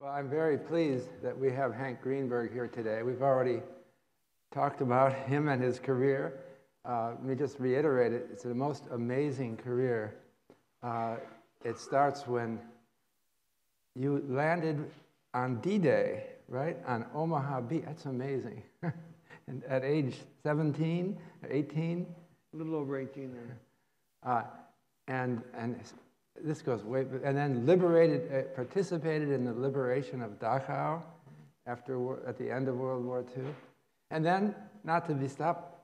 Well, I'm very pleased that we have Hank Greenberg here today. We've already talked about him and his career. Let me just reiterate it. It's the most amazing career. It starts when you landed on D-Day, right? On Omaha Beach. That's amazing. And at age 17, 18? A little over 18 then. And this goes way, and then liberated, participated in the liberation of Dachau after, at the end of World War II. And then, not to be stopped,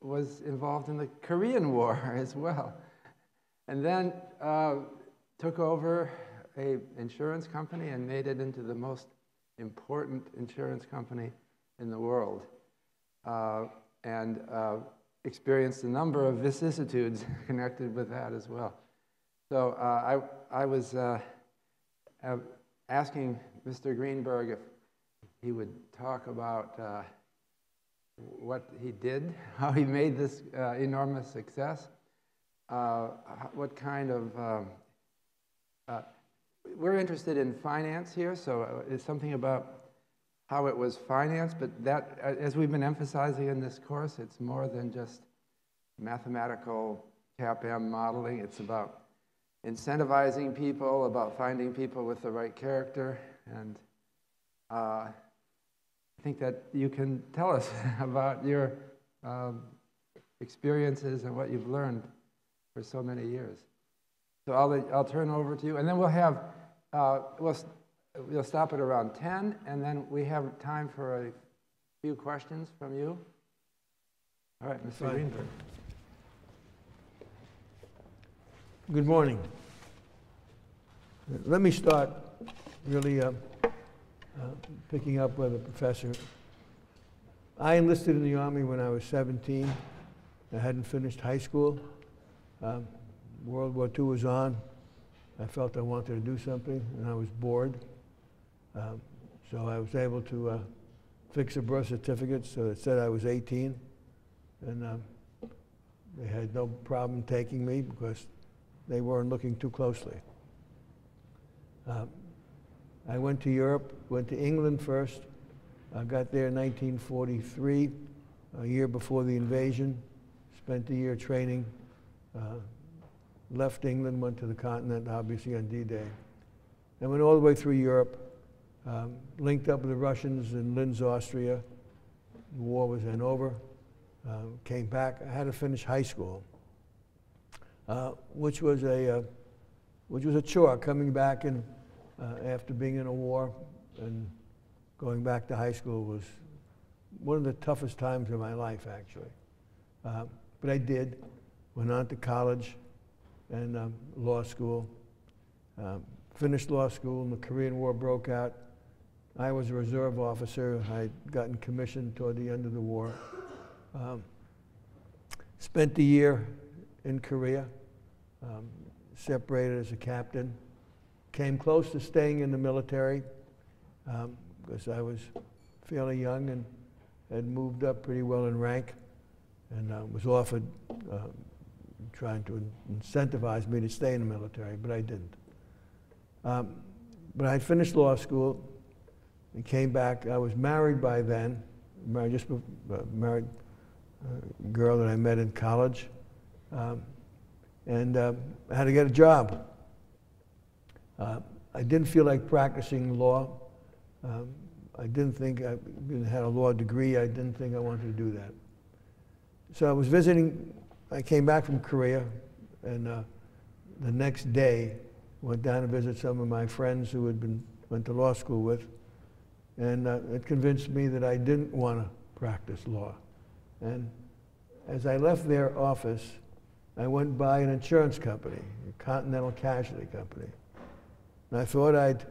was involved in the Korean War as well. And then took over an insurance company and made it into the most important insurance company in the world. And experienced a number of vicissitudes connected with that as well. So I was asking Mr. Greenberg if he would talk about what he did, how he made this enormous success, what kind of, we're interested in finance here, so it's something about how it was financed, but that, as we've been emphasizing in this course, it's more than just mathematical CAPM modeling. It's about incentivizing people, about finding people with the right character, and I think that you can tell us about your experiences and what you've learned for so many years. So I'll turn over to you, and then we'll have we'll stop at around 10, and then we have time for a few questions from you. All right, Mr. Greenberg. Good morning. Let me start really. Picking up with a professor. I enlisted in the Army when I was 17. I hadn't finished high school. World War II was on. I felt I wanted to do something, and I was bored. So I was able to fix a birth certificate so it said I was 18. And they had no problem taking me because they weren't looking too closely. I went to Europe, went to England first. I got there in 1943, a year before the invasion. Spent a year training. Left England, went to the continent, obviously on D-Day. And went all the way through Europe. Linked up with the Russians in Linz, Austria. The war was then over. Came back. I had to finish high school, which was a chore. Coming back and after being in a war and going back to high school was one of the toughest times of my life, actually. But I did. Went on to college and law school. Finished law school, and the Korean War broke out. I was a reserve officer. I had gotten commissioned toward the end of the war. Spent the year in Korea, separated as a captain. Came close to staying in the military because I was fairly young and had moved up pretty well in rank, and was offered trying to incentivize me to stay in the military, but I didn't. But I finished law school and came back. I was married by then. Married a girl that I met in college, and I had to get a job. I didn't feel like practicing law. I didn't think I had a law degree. I didn't think I wanted to do that. So I was visiting. I came back from Korea, and the next day went down to visit some of my friends who had went to law school with, and it convinced me that I didn't want to practice law. And as I left their office, I went by an insurance company, a Continental Casualty Company. And I thought I'd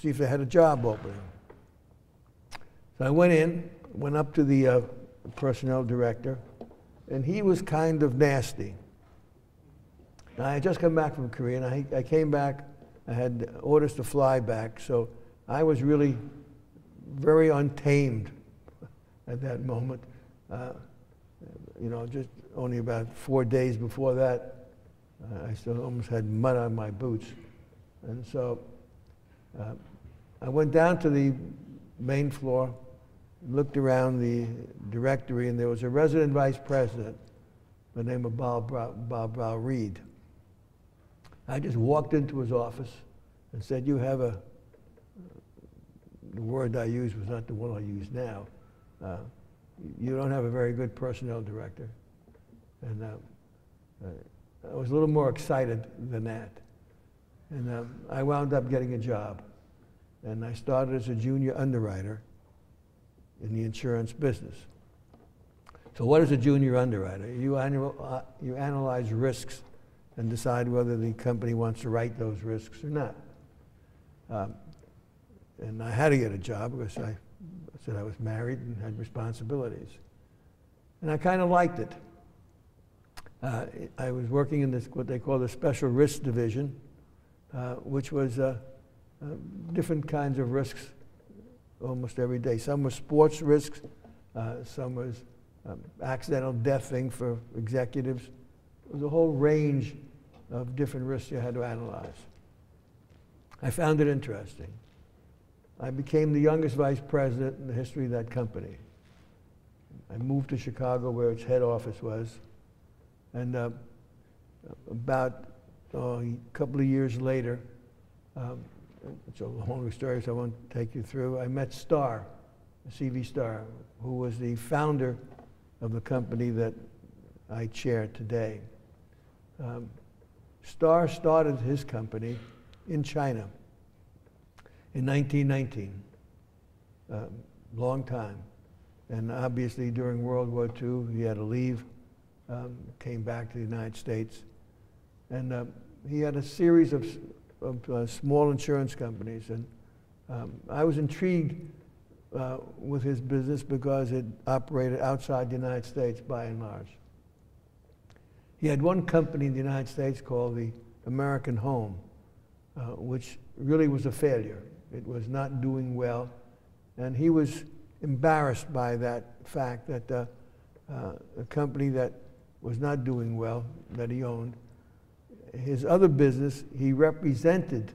see if they had a job opening. So I went up to the personnel director, and he was kind of nasty. Now, I had just come back from Korea, and I came back. I had orders to fly back, so I was really very untamed at that moment. You know, just only about 4 days before that, I still almost had mud on my boots. And so I went down to the main floor, looked around the directory, and there was a resident vice president by the name of Bob Reed. I just walked into his office and said, you have a, the word I used was not the one I use now, you don't have a very good personnel director. And I was a little more excited than that. And I wound up getting a job. And I started as a junior underwriter in the insurance business. So what is a junior underwriter? You analyze risks and decide whether the company wants to write those risks or not. And I had to get a job because I said I was married and had responsibilities. And I kind of liked it. I was working in this, what they call the special risk division, which was different kinds of risks almost every day. Some were sports risks, some was accidental death thing for executives. It was a whole range of different risks you had to analyze. I found it interesting. I became the youngest vice president in the history of that company. I moved to Chicago where its head office was. And about a couple of years later, it's a long story, so I won't take you through, I met Starr, C.V. Starr, who was the founder of the company that I chair today. Starr started his company in China in 1919, long time. And obviously during World War II, he had to leave. Came back to the United States, and he had a series of small insurance companies, and I was intrigued with his business because it operated outside the United States by and large. He had one company in the United States called the American Home, which really was a failure. It was not doing well, and he was embarrassed by that fact that a company that was not doing well, that he owned. His other business, he represented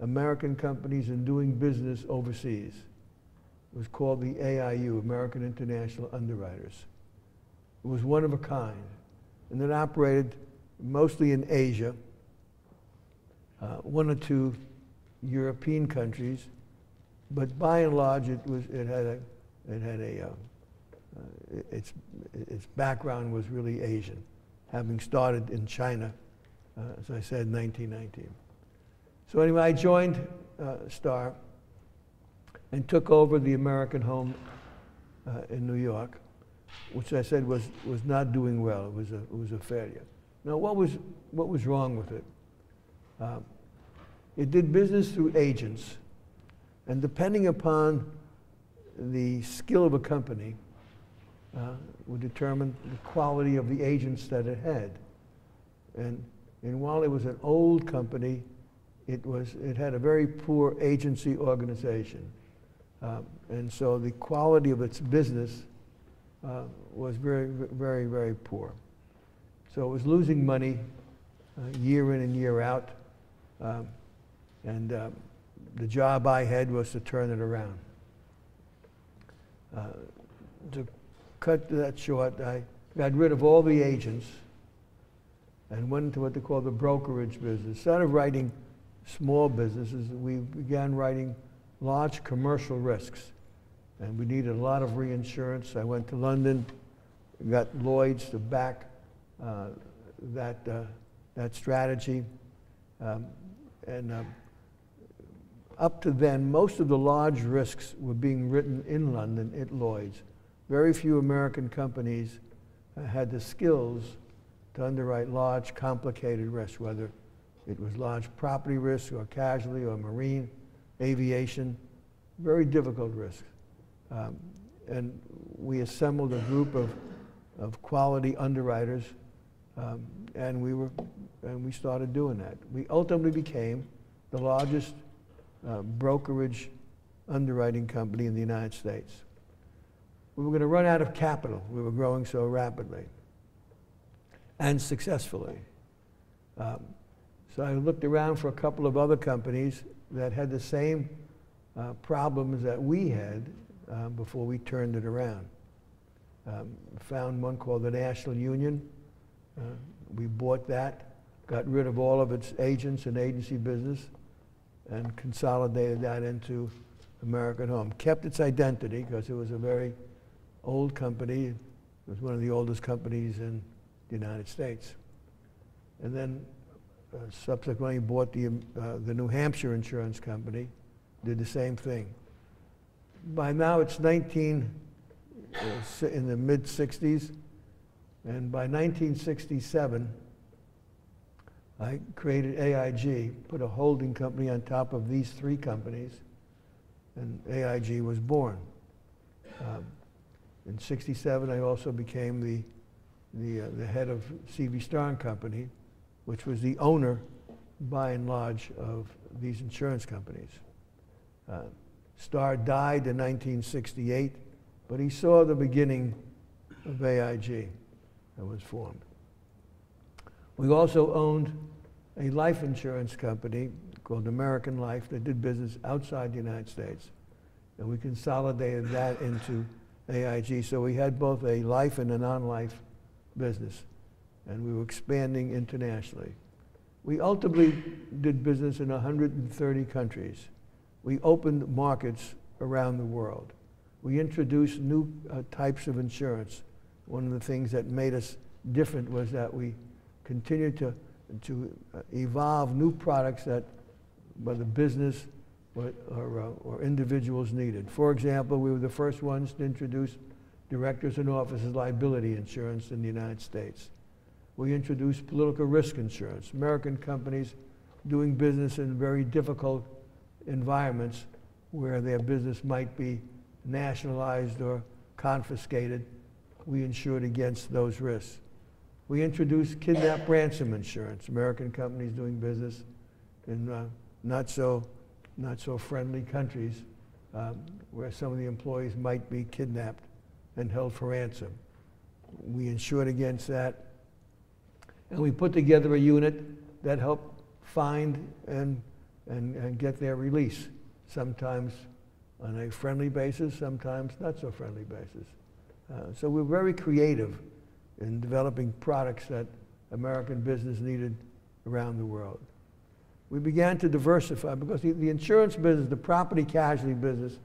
American companies in doing business overseas. It was called the AIU, American International Underwriters. It was one of a kind, and it operated mostly in Asia, one or two European countries, but by and large, its background was really Asian, having started in China, as I said, in 1919. So anyway, I joined Starr and took over the American Home in New York, which I said was not doing well. It was a failure. Now, what was wrong with it? It did business through agents, and depending upon the skill of a company, would determine the quality of the agents that it had. And while it was an old company, it had a very poor agency organization. And so the quality of its business was very, very, very poor. So it was losing money year in and year out. And the job I had was to turn it around. To cut that short, I got rid of all the agents and went into what they call the brokerage business. Instead of writing small businesses, we began writing large commercial risks. And we needed a lot of reinsurance. I went to London, got Lloyd's to back that strategy. Up to then, most of the large risks were being written in London at Lloyd's. Very few American companies had the skills to underwrite large, complicated risks, whether it was large property risk or casualty or marine, aviation, very difficult risks. And we assembled a group of quality underwriters, and we started doing that. We ultimately became the largest brokerage underwriting company in the United States. We were going to run out of capital. We were growing so rapidly and successfully. So I looked around for a couple of other companies that had the same problems that we had before we turned it around. Found one called the National Union. We bought that, got rid of all of its agents and agency business, and consolidated that into American Home. Kept its identity because it was a very old company. It was one of the oldest companies in the United States. And then subsequently bought the New Hampshire Insurance Company, did the same thing. By now it's in the mid-60s, and by 1967, I created AIG, put a holding company on top of these three companies, and AIG was born. In 67, I also became the head of C.V. Starr & Company, which was the owner, by and large, of these insurance companies. Starr died in 1968, but he saw the beginning of AIG that was formed. We also owned a life insurance company called American Life that did business outside the United States, and we consolidated that into AIG. So we had both a life and a non-life business, and we were expanding internationally. We ultimately did business in 130 countries. We opened markets around the world. We introduced new types of insurance. One of the things that made us different was that we continued to evolve new products that whether business or individuals needed. For example, we were the first ones to introduce directors and officers liability insurance in the United States. We introduced political risk insurance. American companies doing business in very difficult environments where their business might be nationalized or confiscated. We insured against those risks. We introduced kidnap ransom insurance. American companies doing business in not so friendly countries where some of the employees might be kidnapped and held for ransom. We insured against that. And we put together a unit that helped find and get their release, sometimes on a friendly basis, sometimes not so friendly basis. So we were very creative in developing products that American business needed around the world. We began to diversify because the insurance business, the property casualty business,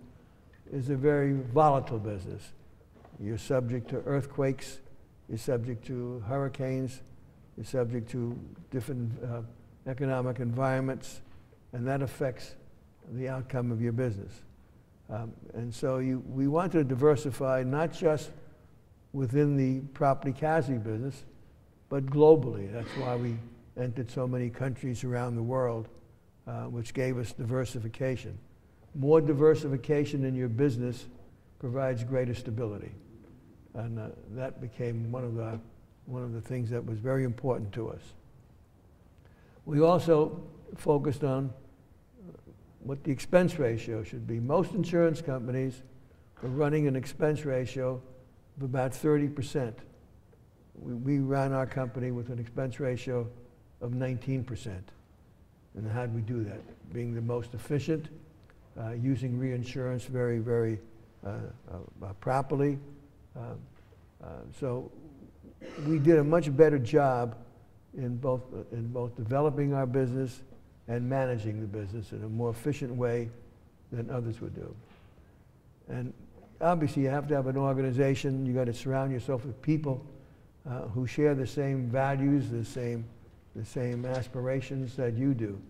is a very volatile business. You're subject to earthquakes, you're subject to hurricanes, you're subject to different economic environments, and that affects the outcome of your business. And so we want to diversify not just within the property casualty business, but globally. That's why we entered so many countries around the world, which gave us diversification. More diversification in your business provides greater stability. And that became one of the things that was very important to us. We also focused on what the expense ratio should be. Most insurance companies were running an expense ratio of about 30%. We ran our company with an expense ratio of 19%. And how did we do that? Being the most efficient, using reinsurance very, very properly. So we did a much better job in both developing our business and managing the business in a more efficient way than others would do. And obviously you have to have an organization. You got to surround yourself with people who share the same values, the same aspirations that you do.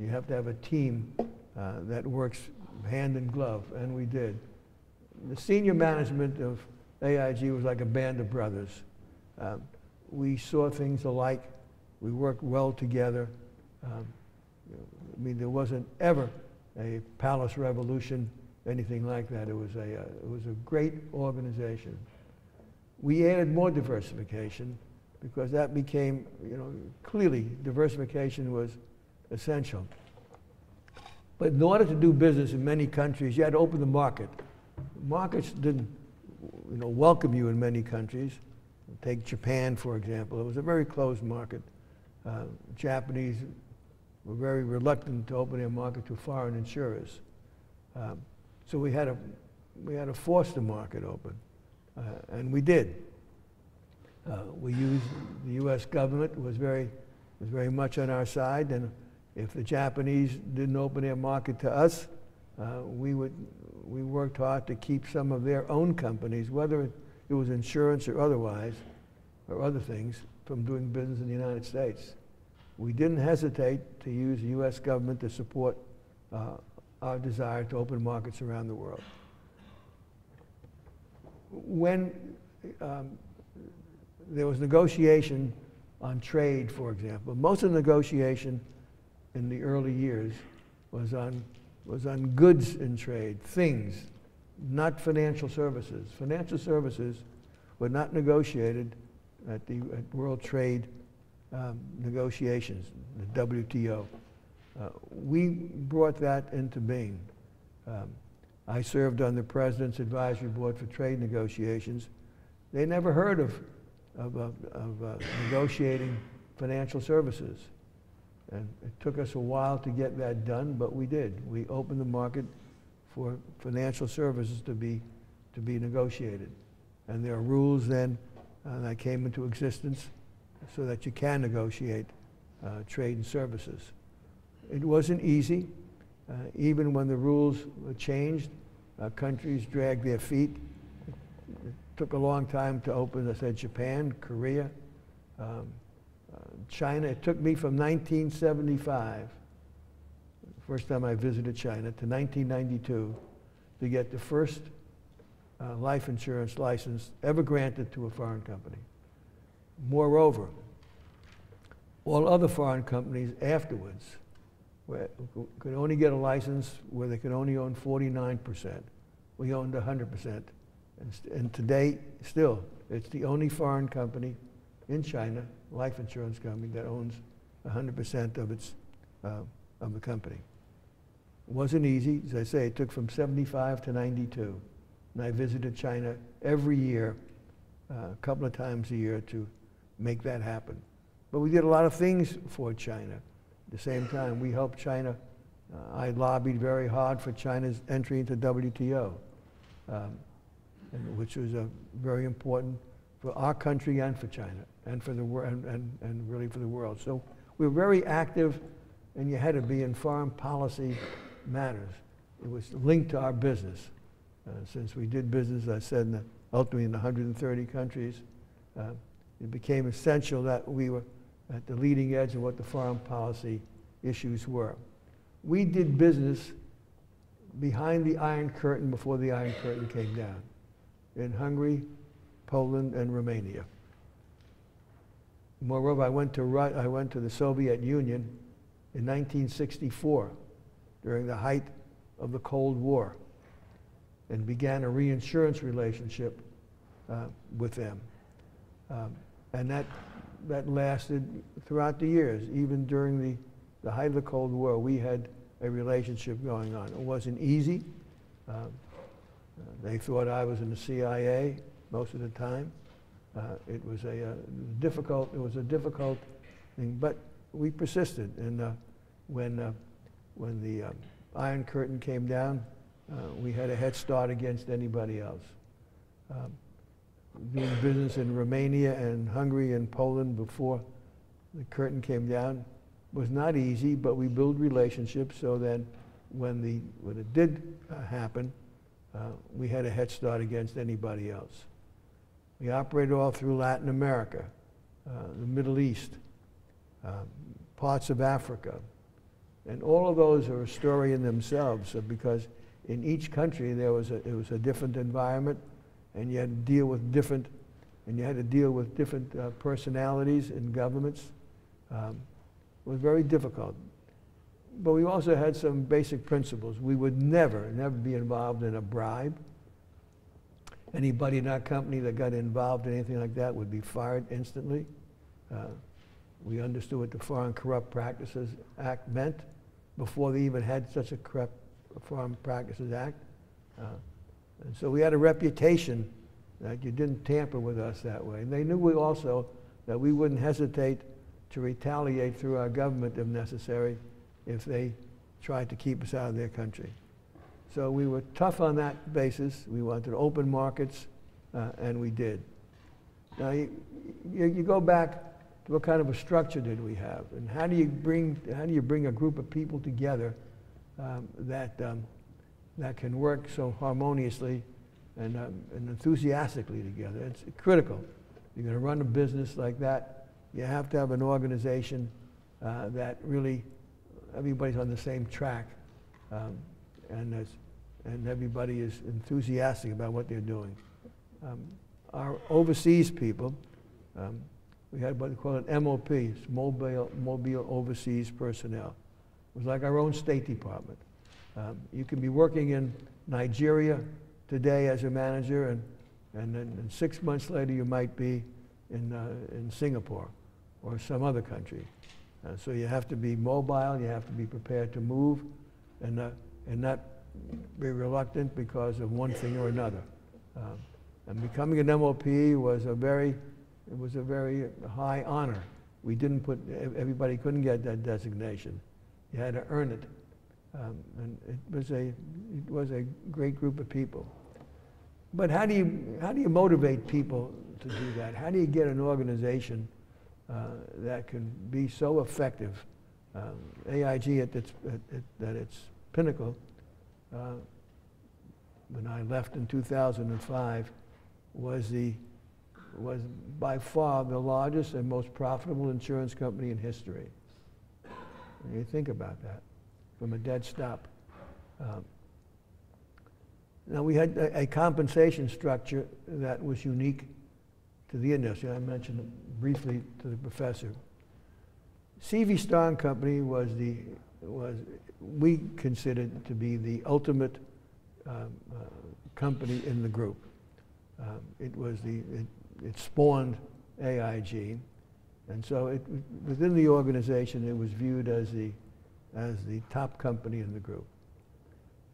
You have to have a team that works hand in glove, and we did. The senior management of AIG was like a band of brothers. We saw things alike. We worked well together. I mean, there wasn't ever a palace revolution, anything like that. It was a great organization. We added more diversification because that became, clearly diversification was essential. But in order to do business in many countries, you had to open the market. Markets didn't welcome you in many countries. Take Japan, for example. It was a very closed market. Japanese were very reluctant to open their market to foreign insurers. So we had to force the market open, and we did. We used the U.S. government was very much on our side, and if the Japanese didn't open their market to us, we worked hard to keep some of their own companies, whether it was insurance or otherwise, or other things, from doing business in the United States. We didn't hesitate to use the U.S. government to support our desire to open markets around the world. When there was negotiation on trade, for example, most of the negotiation in the early years was on goods in trade, things, not financial services. Financial services were not negotiated at the World Trade negotiations, the WTO. We brought that into being. I served on the President's Advisory Board for Trade Negotiations. They never heard of negotiating financial services. And it took us a while to get that done, but we did. We opened the market for financial services to be negotiated. And there are rules then that came into existence so that you can negotiate trade and services. It wasn't easy. Even when the rules were changed, countries dragged their feet. It took a long time to open, I said, Japan, Korea, China. It took me from 1975, the first time I visited China, to 1992 to get the first life insurance license ever granted to a foreign company. Moreover, all other foreign companies afterwards could only get a license where they could only own 49%. We owned 100%. And today, still, it's the only foreign company in China, life insurance company, that owns 100% of the company. It wasn't easy. As I say, it took from 75 to 92. And I visited China every year, a couple of times a year, to make that happen. But we did a lot of things for China. At the same time, we helped China. I lobbied very hard for China's entry into WTO, which was very important for our country and for China, and for the world, and really for the world. So we were very active, and you had to be in foreign policy matters. It was linked to our business. Since we did business, I said, ultimately in 130 countries, it became essential that we were at the leading edge of what the foreign policy issues were. We did business behind the Iron Curtain before the Iron Curtain came down, in Hungary, Poland, and Romania. Moreover, I went to the Soviet Union in 1964, during the height of the Cold War, and began a reinsurance relationship with them. And that lasted throughout the years. Even during the height of the Cold War, we had a relationship going on. It wasn't easy. They thought I was in the CIA most of the time. It was a difficult thing, but we persisted. And when the Iron Curtain came down, we had a head start against anybody else. Doing business in Romania and Hungary and Poland before the curtain came down was not easy, but we built relationships so that when it did happen, we had a head start against anybody else. We operated all through Latin America, the Middle East, parts of Africa. And all of those are a story in themselves, because in each country it was a different environment, and you had to deal with different personalities and governments. It was very difficult. But we also had some basic principles. We would never be involved in a bribe. Anybody in our company that got involved in anything like that would be fired instantly. We understood what the Foreign Corrupt Practices Act meant before they even had such a corrupt Foreign Practices Act. And so we had a reputation that you didn't tamper with us that way. And they knew we also that we wouldn't hesitate to retaliate through our government if necessary if they tried to keep us out of their country. So we were tough on that basis. We wanted open markets, and we did. Now, you go back to what kind of a structure did we have, and how do you bring a group of people together that can work so harmoniously and enthusiastically together? It's critical. You're going to run a business like that. You have to have an organization that really everybody's on the same track, and everybody is enthusiastic about what they're doing. Our overseas people, we had what they call an MOP, Mobile Overseas Personnel. It was like our own State Department. You can be working in Nigeria today as a manager, and 6 months later you might be in Singapore or some other country. So you have to be mobile, you have to be prepared to move, and not be reluctant because of one thing or another. And becoming an MOP was a very high honor. We didn't put, everybody couldn't get that designation. You had to earn it. And it was a great group of people. But how do you motivate people to do that? How do you get an organization that can be so effective? AIG at its pinnacle, when I left in 2005, was by far the largest and most profitable insurance company in history. And you think about that, from a dead stop. Now, we had a compensation structure that was unique to the industry. I mentioned it briefly to the professor. C.V. Starr & Company was we considered to be the ultimate company in the group. It spawned AIG, and so within the organization it was viewed as the top company in the group.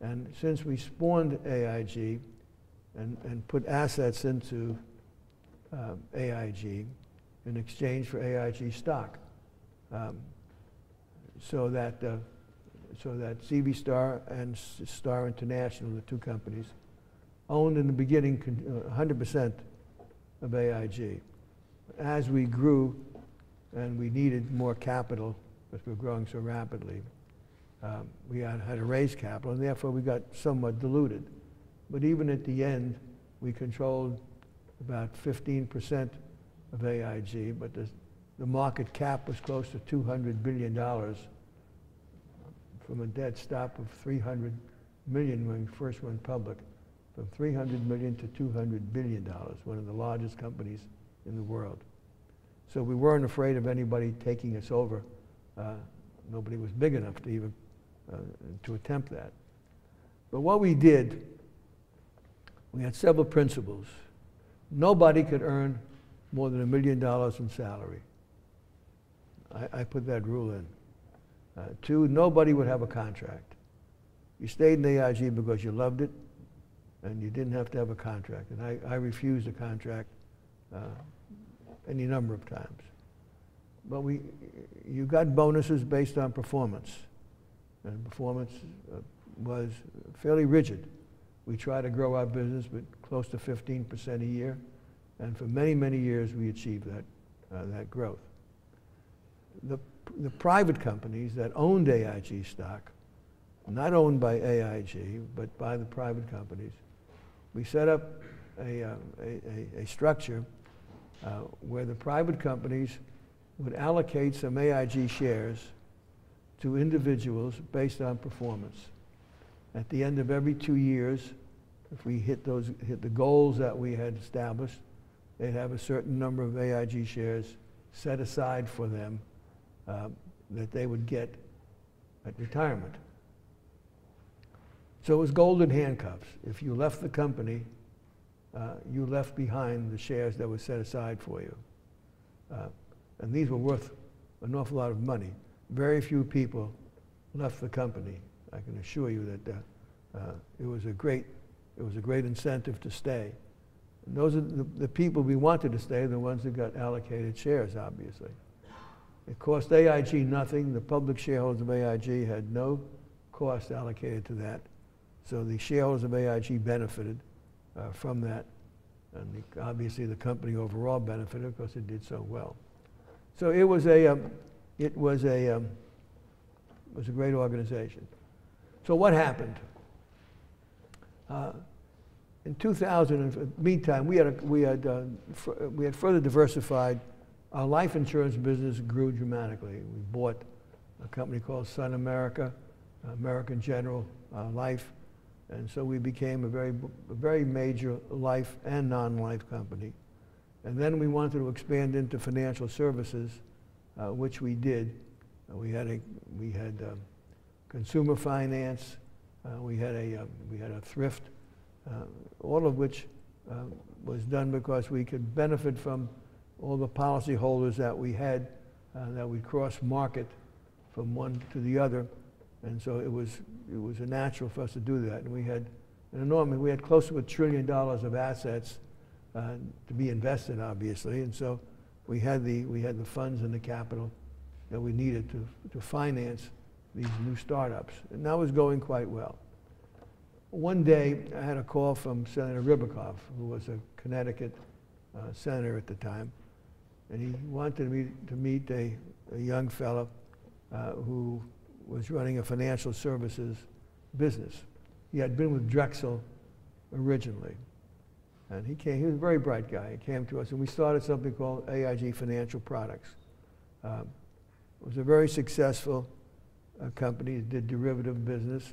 And since we spawned AIG and put assets into AIG in exchange for AIG stock, so that C.V. Starr and Starr International, the two companies, owned in the beginning 100% of AIG. As we grew and we needed more capital because we were growing so rapidly, we had to raise capital, and therefore we got somewhat diluted. But even at the end, we controlled about 15% of AIG, but the market cap was close to $200 billion from a dead stop of 300 million when we first went public, from 300 million to $200 billion, one of the largest companies in the world. So we weren't afraid of anybody taking us over. Nobody was big enough to even to attempt that. But what we did, we had several principles. Nobody could earn more than $1 million in salary. I put that rule in. 2, nobody would have a contract. You stayed in AIG because you loved it, and you didn't have to have a contract. And I refused a contract any number of times. But you got bonuses based on performance, and performance was fairly rigid. We tried to grow our business with close to 15% a year, and for many, many years we achieved that growth. The private companies that owned AIG stock, not owned by AIG, but by the private companies, we set up a structure where the private companies would allocate some AIG shares to individuals based on performance. At the end of every 2 years, if we hit the goals that we had established, they'd have a certain number of AIG shares set aside for them that they would get at retirement. So it was golden handcuffs. If you left the company, you left behind the shares that were set aside for you. And these were worth an awful lot of money. Very few people left the company. I can assure you that it was a great incentive to stay. And those are the people we wanted to stay, the ones that got allocated shares, obviously. It cost AIG nothing. The public shareholders of AIG had no cost allocated to that. So the shareholders of AIG benefited from that. And obviously the company overall benefited because it did so well. So it was a great organization. So what happened? In 2000, meantime, we had further diversified. Our life insurance business grew dramatically. We bought a company called Sun America, American General Life, and so we became a very major life and non-life company. And then we wanted to expand into financial services, which we did. We had consumer finance. We had a thrift. All of which was done because we could benefit from all the policyholders that we had, that we cross-market from one to the other, and so it was a natural for us to do that. And we had an enormous, we had close to $1 trillion of assets to be invested, obviously, and so we had the funds and the capital that we needed to finance these new startups, and that was going quite well. One day, I had a call from Senator Ribicoff, who was a Connecticut senator at the time, and he wanted me to meet a young fellow who was running a financial services business. He had been with Drexel originally, and he came. He was a very bright guy. He came to us, and we started something called AIG Financial Products. It was a very successful company. It did derivative business.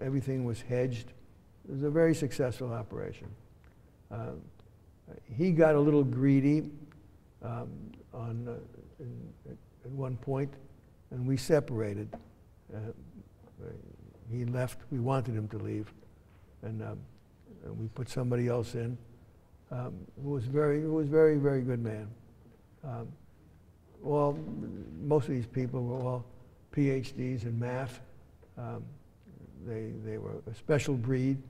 Everything was hedged. It was a very successful operation. He got a little greedy at one point, and we separated. He left. We wanted him to leave, and we put somebody else in, who was a very, very good man. Most of these people were all PhDs in math. They were a special breed.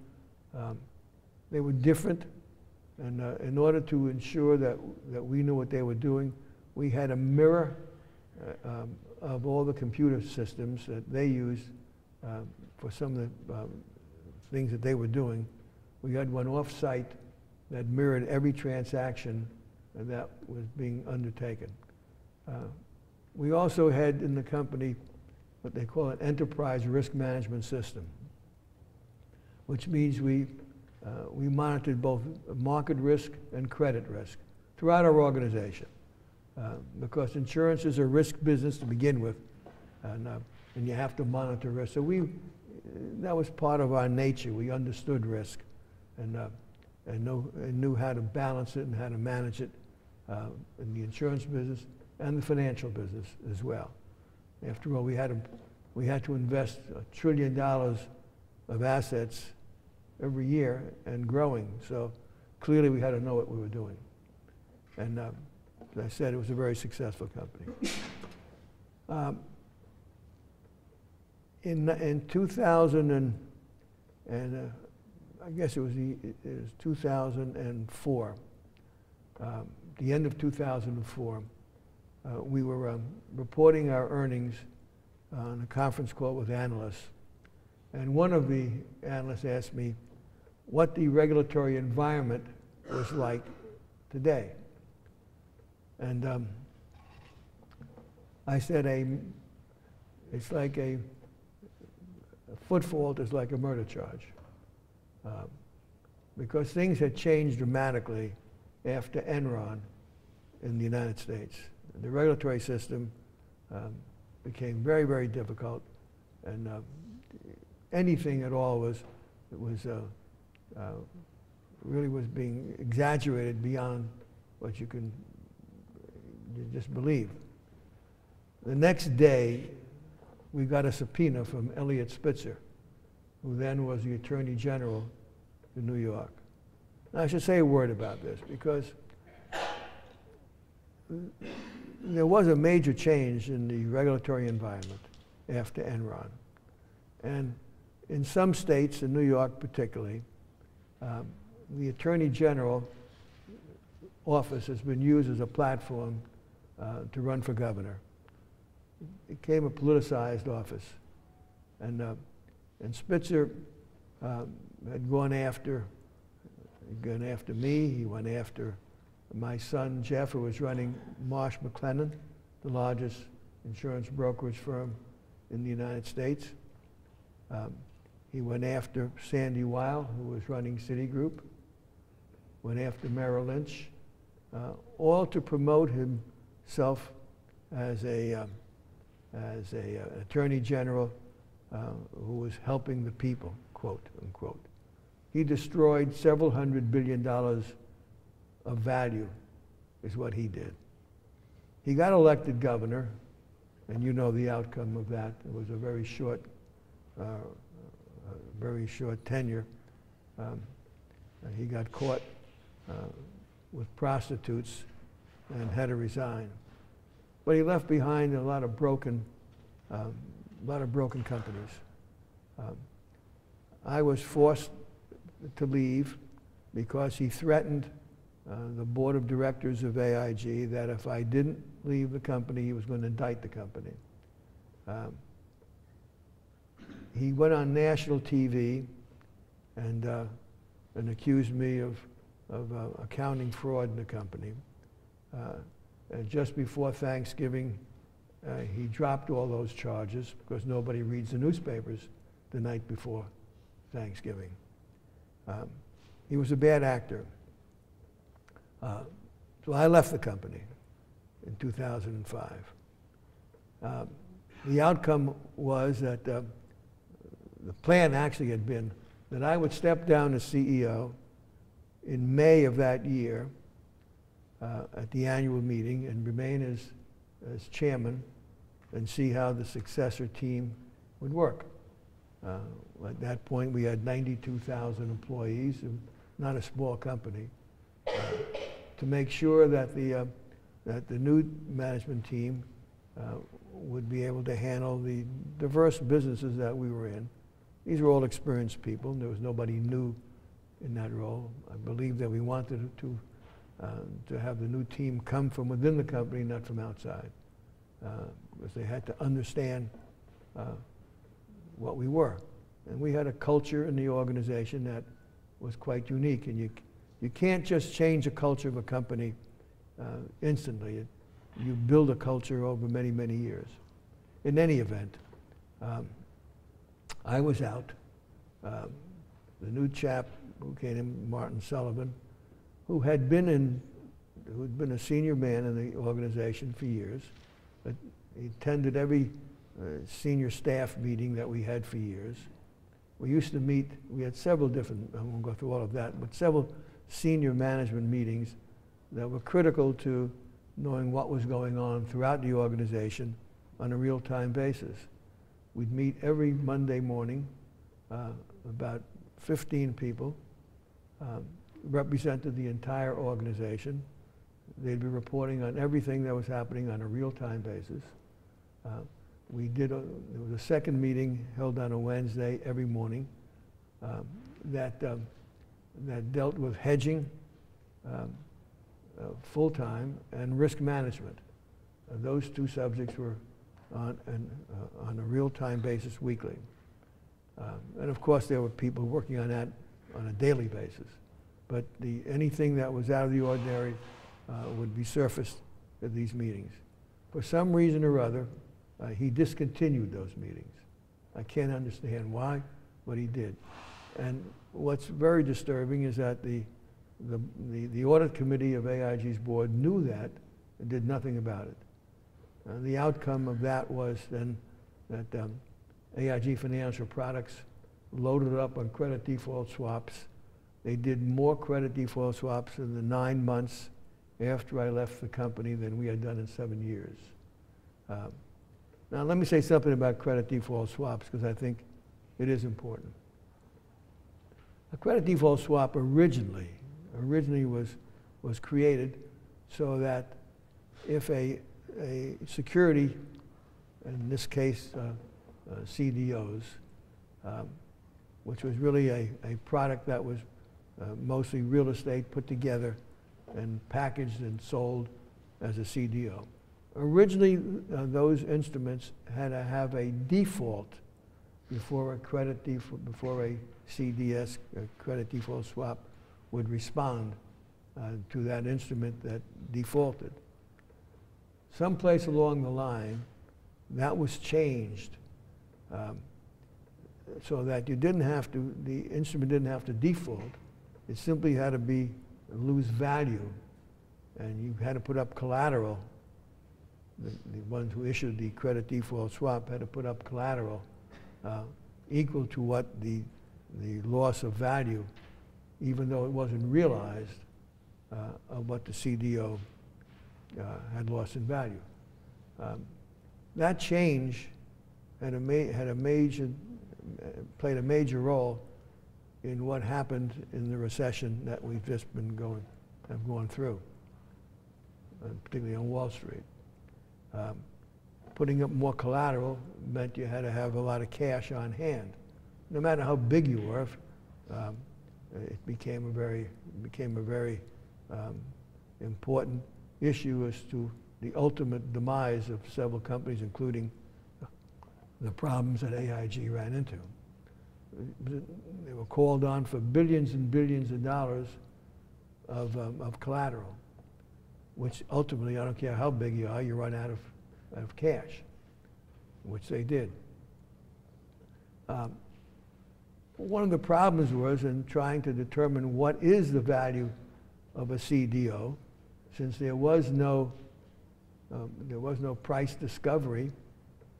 They were different, and in order to ensure that we knew what they were doing, we had a mirror of all the computer systems that they used for some of the things that they were doing. We had one off-site that mirrored every transaction that was being undertaken. We also had in the company what they call an enterprise risk management system, which means we monitored both market risk and credit risk throughout our organization, because insurance is a risk business to begin with, and you have to monitor risk. So that was part of our nature. We understood risk and knew how to balance it and how to manage it in the insurance business and the financial business as well. After all, we had to invest $1 trillion of assets every year and growing. So clearly, we had to know what we were doing. And as I said, it was a very successful company. In 2000 I guess it was 2004, the end of 2004. We were reporting our earnings on a conference call with analysts. And one of the analysts asked me what the regulatory environment was like today. And I said, it's like a foot fault is like a murder charge. Because things had changed dramatically after Enron in the United States. The regulatory system became very, very difficult, and anything at all really was being exaggerated beyond what you can just believe. The next day, we got a subpoena from Eliot Spitzer, who then was the Attorney General in New York. Now, I should say a word about this, because there was a major change in the regulatory environment after Enron. And in some states, in New York particularly, the Attorney General office has been used as a platform to run for governor. It became a politicized office. And Spitzer had gone after me. He went after my son, Jeff, who was running Marsh McLennan, the largest insurance brokerage firm in the United States. He went after Sandy Weill, who was running Citigroup, went after Merrill Lynch, all to promote himself as an attorney general who was helping the people, quote, unquote. He destroyed several $100 billion of value, is what he did. He got elected governor, and you know the outcome of that. It was a very short tenure. He got caught with prostitutes and had to resign. But he left behind a lot of broken companies. I was forced to leave because he threatened the board of directors of AIG that if I didn't leave the company, he was going to indict the company. He went on national TV and accused me of accounting fraud in the company. And just before Thanksgiving, he dropped all those charges because nobody reads the newspapers the night before Thanksgiving. He was a bad actor. So I left the company in 2005. The outcome was that the plan actually had been that I would step down as CEO in May of that year at the annual meeting and remain as chairman and see how the successor team would work. At that point, we had 92,000 employees, not a small company, to make sure that the new management team would be able to handle the diverse businesses that we were in. These were all experienced people, and there was nobody new in that role. I believe that we wanted to have the new team come from within the company, not from outside, because they had to understand what we were. And we had a culture in the organization that was quite unique, and you can't just change the culture of a company instantly. You build a culture over many, many years. In any event, I was out. The new chap who came in, Martin Sullivan, who had been a senior man in the organization for years. But he attended every senior staff meeting that we had for years. We used to meet, we had several different, I won't go through all of that, but several senior management meetings that were critical to knowing what was going on throughout the organization on a real-time basis. We'd meet every Monday morning, about 15 people, represented the entire organization. They'd be reporting on everything that was happening on a real-time basis. There was a second meeting held on a Wednesday every morning that dealt with hedging full-time and risk management. Those two subjects were on a real-time basis weekly. And of course, there were people working on that on a daily basis. But anything that was out of the ordinary would be surfaced at these meetings. For some reason or other, he discontinued those meetings. I can't understand why, but he did. And what's very disturbing is that the audit committee of AIG's board knew that and did nothing about it. The outcome of that was then that AIG Financial Products loaded up on credit default swaps. They did more credit default swaps in the 9 months after I left the company than we had done in 7 years. Now, let me say something about credit default swaps, because I think it is important. A credit default swap originally was created so that if a security, in this case CDOs, which was really a product that was mostly real estate put together and packaged and sold as a CDO. Originally, those instruments had to have a default before a credit default, before a CDS, a credit default swap, would respond to that instrument that defaulted. Someplace along the line, that was changed so that you didn't have to, the instrument didn't have to default. It simply had to be, lose value, and you had to put up collateral. The ones who issued the credit default swap had to put up collateral equal to what the loss of value, even though it wasn't realized, of what the CDO had lost in value. That change had played a major role in what happened in the recession that we've just been going through, particularly on Wall Street. Putting up more collateral meant you had to have a lot of cash on hand, no matter how big you were. It became a very important issue as to the ultimate demise of several companies, including the problems that AIG ran into. They were called on for billions and billions of dollars of collateral, which ultimately, I don't care how big you are, you run out of cash, which they did. One of the problems was in trying to determine what is the value of a CDO, since there was no price discovery,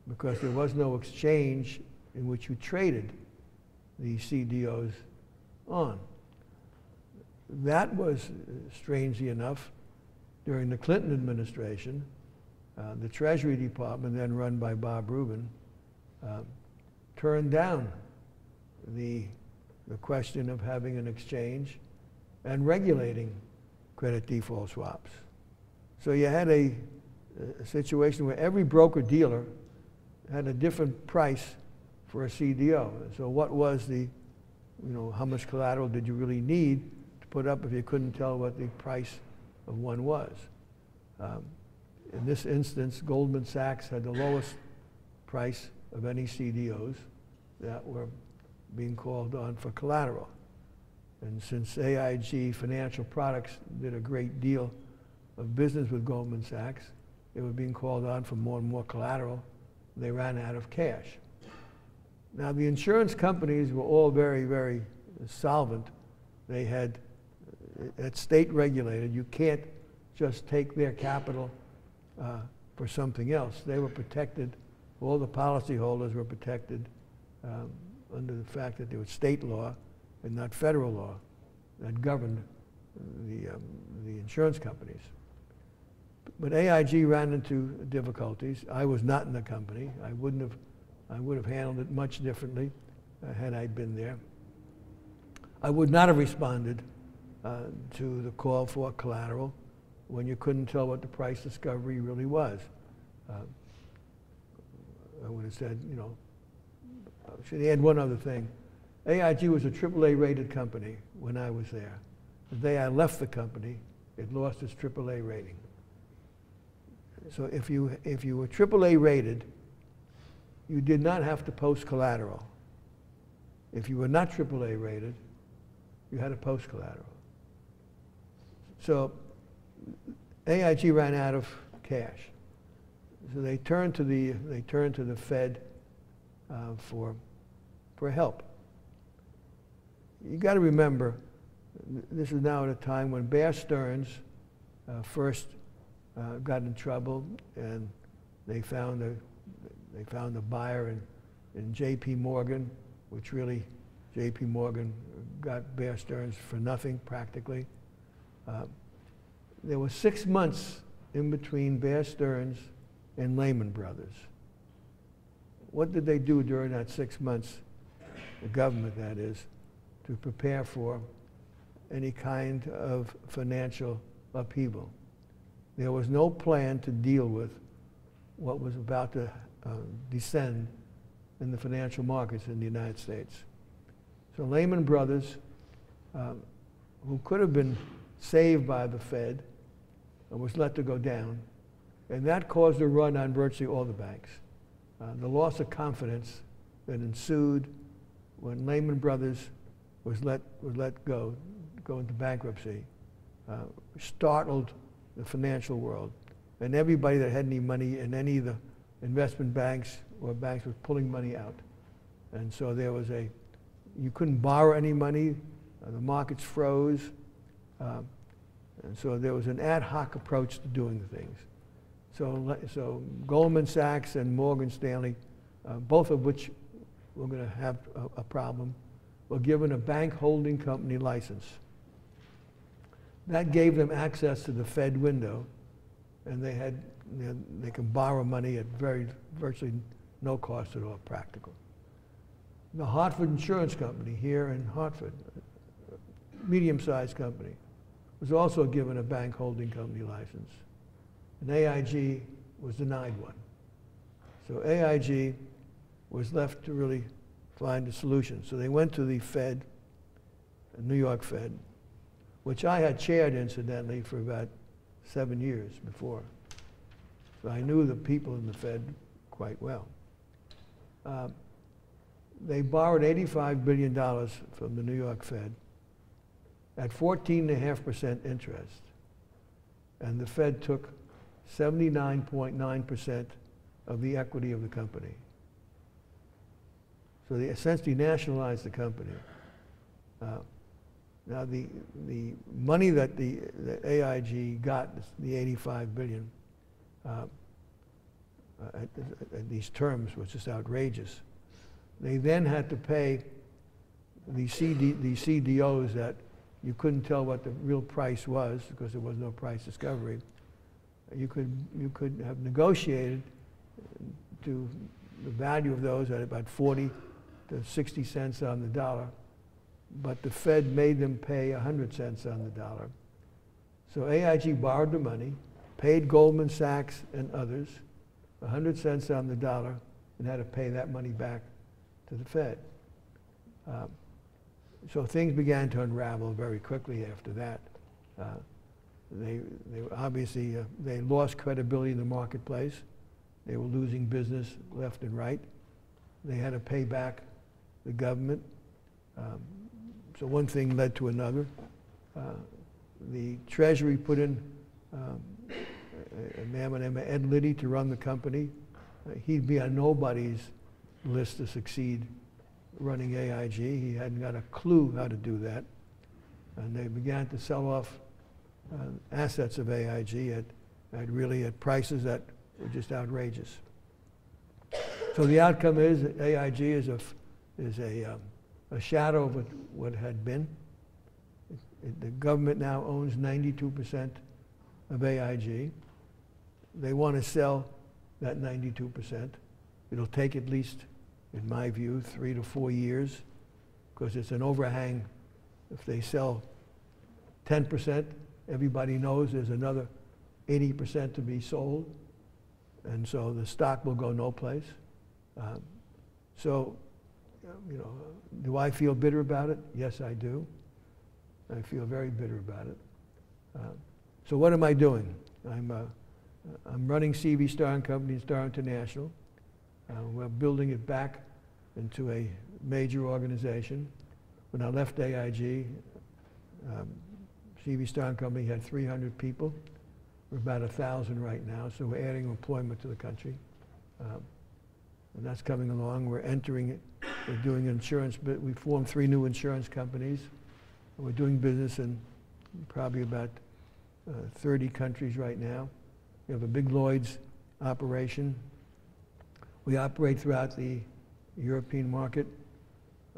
because there was no exchange in which you traded the CDOs on. That was, strangely enough, during the Clinton administration. The Treasury Department, then run by Bob Rubin, turned down the question of having an exchange and regulating credit default swaps. So you had a situation where every broker-dealer had a different price for a CDO. So what was the, how much collateral did you really need to put up if you couldn't tell what the price of one was? In this instance, Goldman Sachs had the lowest price of any CDOs that were being called on for collateral. And since AIG Financial Products did a great deal of business with Goldman Sachs, they were being called on for more and more collateral. They ran out of cash. Now, the insurance companies were all very, very solvent. They had, it's state regulated, you can't just take their capital for something else. They were protected, all the policyholders were protected under the fact that there was state law and not federal law that governed the insurance companies. But AIG ran into difficulties. I was not in the company. I would have handled it much differently had I been there. I would not have responded to the call for collateral when you couldn't tell what the price discovery really was. I would have said, I should add one other thing. AIG was a AAA rated company when I was there. The day I left the company, it lost its AAA rating. So if you were AAA rated, you did not have to post collateral. If you were not AAA rated, you had to post collateral. So AIG ran out of cash. So they turned to the Fed for help. You got to remember, this is now at a time when Bear Stearns first got in trouble, and they found a buyer in J.P. Morgan, which really J.P. Morgan got Bear Stearns for nothing practically. There were 6 months in between Bear Stearns and Lehman Brothers. What did they do during that 6 months, the government that is, to prepare for any kind of financial upheaval? There was no plan to deal with what was about to descend in the financial markets in the United States. So Lehman Brothers, who could have been saved by the Fed, was let to go down, And that caused a run on virtually all the banks. The loss of confidence that ensued when Lehman Brothers was let go into bankruptcy startled the financial world. And everybody that had any money in any of the investment banks or banks was pulling money out. And so there was a, you couldn't borrow any money, the markets froze. And so there was an ad hoc approach to doing things. So Goldman Sachs and Morgan Stanley, both of which were going to have a problem, were given a bank holding company license. That gave them access to the Fed window, and they had, you know, they could borrow money at virtually no cost at all, practical. The Hartford Insurance Company here in Hartford, medium-sized company, was also given a bank holding company license. And AIG was denied one. So AIG was left to really find a solution. So they went to the Fed, the New York Fed, which I had chaired, incidentally, for about 7 years before. So I knew the people in the Fed quite well. They borrowed $85 billion from the New York Fed at 14.5% interest. And the Fed took 79.9% of the equity of the company. So they essentially nationalized the company. Now the money that the AIG got, the $85 billion, at these terms was just outrageous. They then had to pay the CDOs that you couldn't tell what the real price was because there was no price discovery. You could have negotiated to the value of those at about 40 to 60 cents on the dollar, but the Fed made them pay 100 cents on the dollar. So AIG borrowed the money, paid Goldman Sachs and others 100 cents on the dollar, and had to pay that money back to the Fed. So things began to unravel very quickly after that. They obviously, they lost credibility in the marketplace. They were losing business left and right. They had to pay back the government. So one thing led to another. The Treasury put in a man by the name of Ed Liddy to run the company. He'd be on nobody's list to succeed running AIG. He hadn't got a clue how to do that. And they began to sell off assets of AIG at prices that were just outrageous. So the outcome is that AIG is a shadow of what had been. The government now owns 92% of AIG. They want to sell that 92%. It'll take at least, in my view, 3 to 4 years, because it's an overhang. If they sell 10%, everybody knows there's another 80% to be sold, and so the stock will go no place. So, you know, do I feel bitter about it? Yes, I do. I feel very bitter about it. So what am I doing? I'm running C.V. Starr & Company and Starr International. We're building it back into a major organization. When I left AIG, C.V. Starr & Company had 300 people. We're about 1,000 right now, so we're adding employment to the country. And that's coming along. We're entering it. We're doing insurance. But we formed 3 new insurance companies. We're doing business in probably about 30 countries right now. We have a big Lloyd's operation. We operate throughout the European market.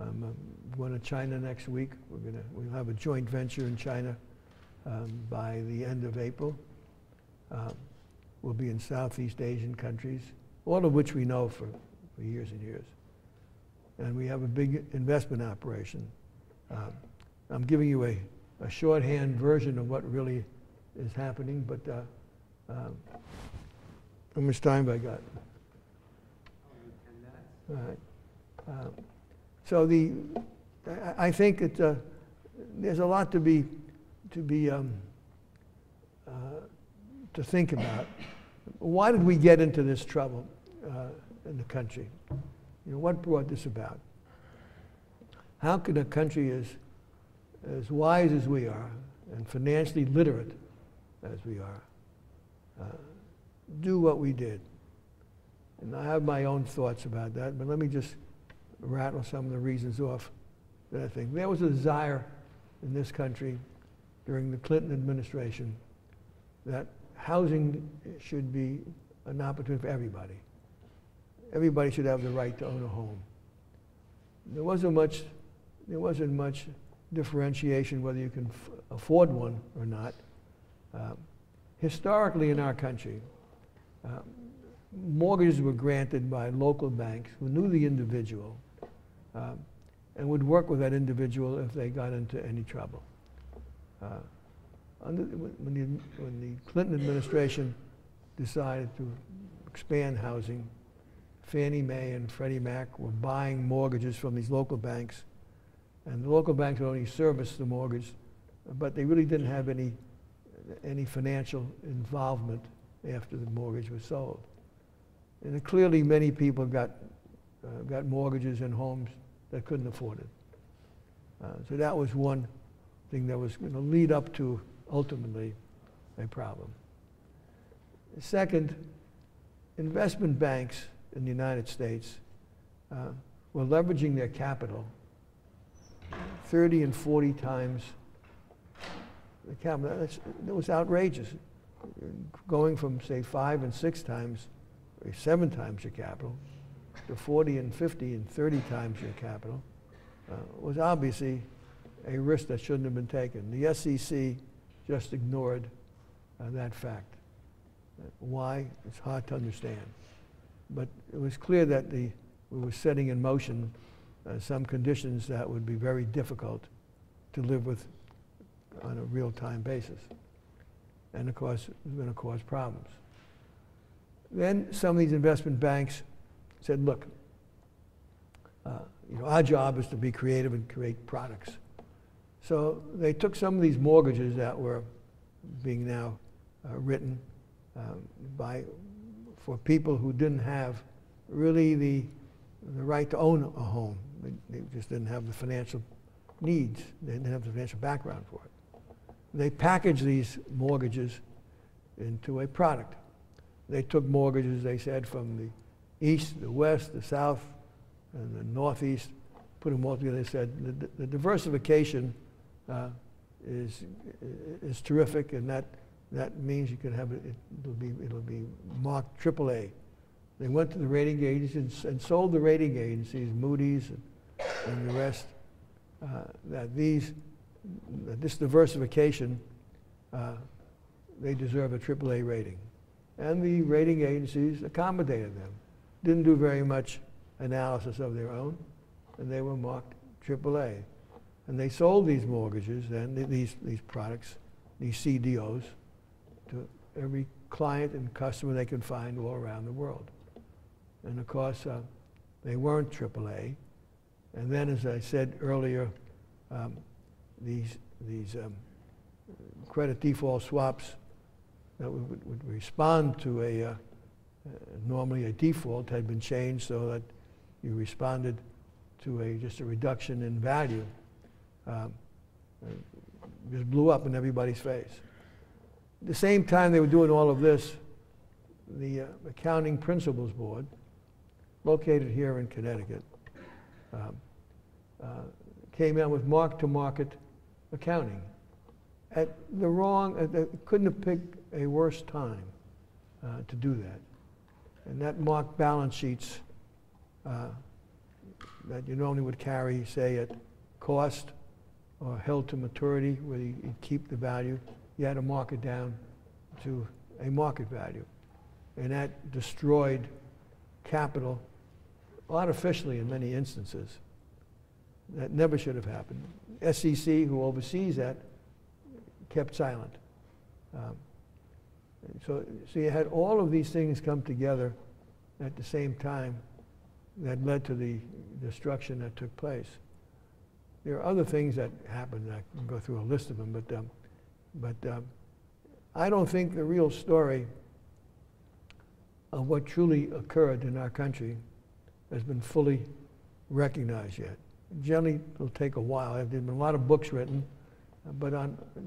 I'm going to China next week. We'll have a joint venture in China by the end of April. We'll be in Southeast Asian countries, all of which we know for years and years. And we have a big investment operation. I'm giving you a shorthand version of what really is happening, but how much time have I got? All right. So I think that there's a lot to think about Why did we get into this trouble in the country? You know, what brought this about? How could a country as wise as we are and financially literate as we are do what we did? And I have my own thoughts about that, but let me just rattle some of the reasons off that I think. There was a desire in this country during the Clinton administration that housing should be an opportunity for everybody. Everybody should have the right to own a home. There wasn't much differentiation whether you can afford one or not. Historically in our country, mortgages were granted by local banks who knew the individual and would work with that individual if they got into any trouble. When the Clinton administration decided to expand housing, Fannie Mae and Freddie Mac were buying mortgages from these local banks, and the local banks would only service the mortgage, but they really didn't have any financial involvement after the mortgage was sold. And clearly many people got mortgages and homes that couldn't afford it. So that was one thing that was going to lead up to, ultimately, a problem. Second, investment banks in the United States were leveraging their capital 30 and 40 times the capital. That was outrageous. Going from, say, 5 and 6 times, or 7 times your capital to 40 and 50 and 30 times your capital was obviously a risk that shouldn't have been taken. The SEC just ignored that fact. Why? It's hard to understand. But it was clear that we were setting in motion some conditions that would be very difficult to live with on a real-time basis. And of course, it was going to cause problems. Then some of these investment banks said, look, you know, our job is to be creative and create products. So they took some of these mortgages that were being now written for people who didn't have really the right to own a home. They just didn't have the financial needs. They didn't have the financial background for it. They packaged these mortgages into a product. They took mortgages, they said, from the east, the west, the south, and the northeast, put them all together. They said the diversification is terrific, and that means you can have it'll be marked AAA. They went to the rating agencies and sold the rating agencies, Moody's and the rest, that this diversification, they deserve a AAA rating. And the rating agencies accommodated them. Didn't do very much analysis of their own, and they were marked AAA. And they sold these mortgages and these products, these CDOs, to every client and customer they could find all around the world. And of course, they weren't AAA. And then, as I said earlier, these credit default swaps that would respond to normally a default had been changed so that you responded to just a reduction in value. Just blew up in everybody's face. At the same time they were doing all of this, the Accounting Principles Board, located here in Connecticut, came out with mark-to-market accounting. They couldn't have picked a worse time to do that. And that marked balance sheets that you normally would carry, say, at cost or held to maturity, where you'd keep the value, you had to mark it down to a market value. And that destroyed capital artificially in many instances. That never should have happened. SEC, who oversees that, kept silent. So you had all of these things come together at the same time that led to the destruction that took place. There are other things that happened. I can go through a list of them, but I don't think the real story of what truly occurred in our country has been fully recognized yet. Generally, it'll take a while. There's been a lot of books written, but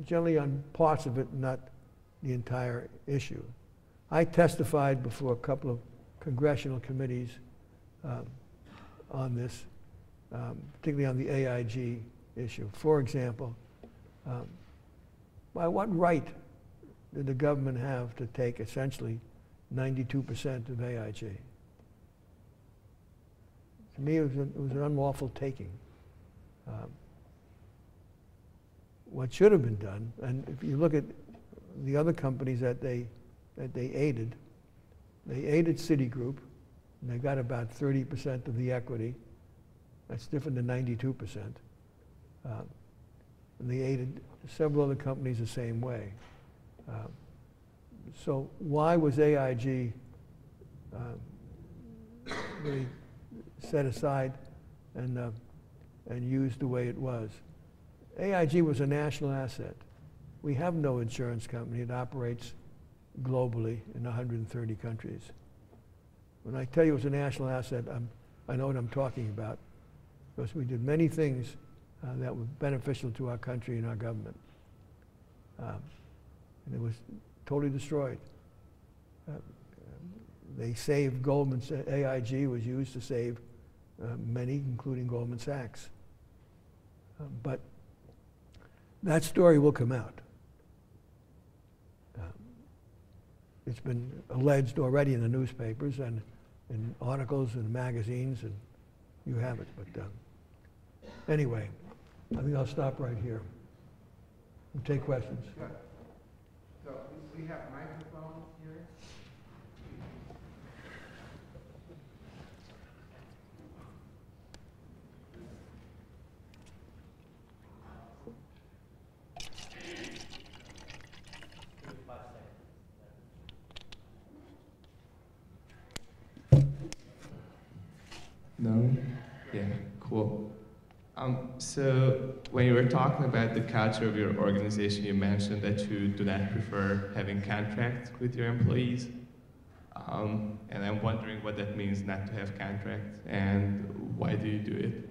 generally on parts of it, not the entire issue. I testified before a couple of congressional committees on this, particularly on the AIG issue. For example, by what right did the government have to take essentially 92% of AIG? To me, it was an unlawful taking. What should have been done, and if you look at the other companies that they aided, they aided Citigroup, and they got about 30% of the equity. That's different than 92%. And they aided several other companies the same way. So why was AIG really set aside and used the way it was? AIG was a national asset. We have no insurance company that operates globally in 130 countries. When I tell you it's a national asset, I know what I'm talking about, because we did many things that were beneficial to our country and our government. And it was totally destroyed. They saved Goldman. AIG was used to save many, including Goldman Sachs. But that story will come out. It's been alleged already in the newspapers and in articles and magazines, and you have it. But anyway, I think I'll stop right here and take questions. So we have microphones here. No? Yeah, cool. So when you were talking about the culture of your organization, you mentioned that you do not prefer having contracts with your employees. And I'm wondering what that means, not to have contracts, and why do you do it?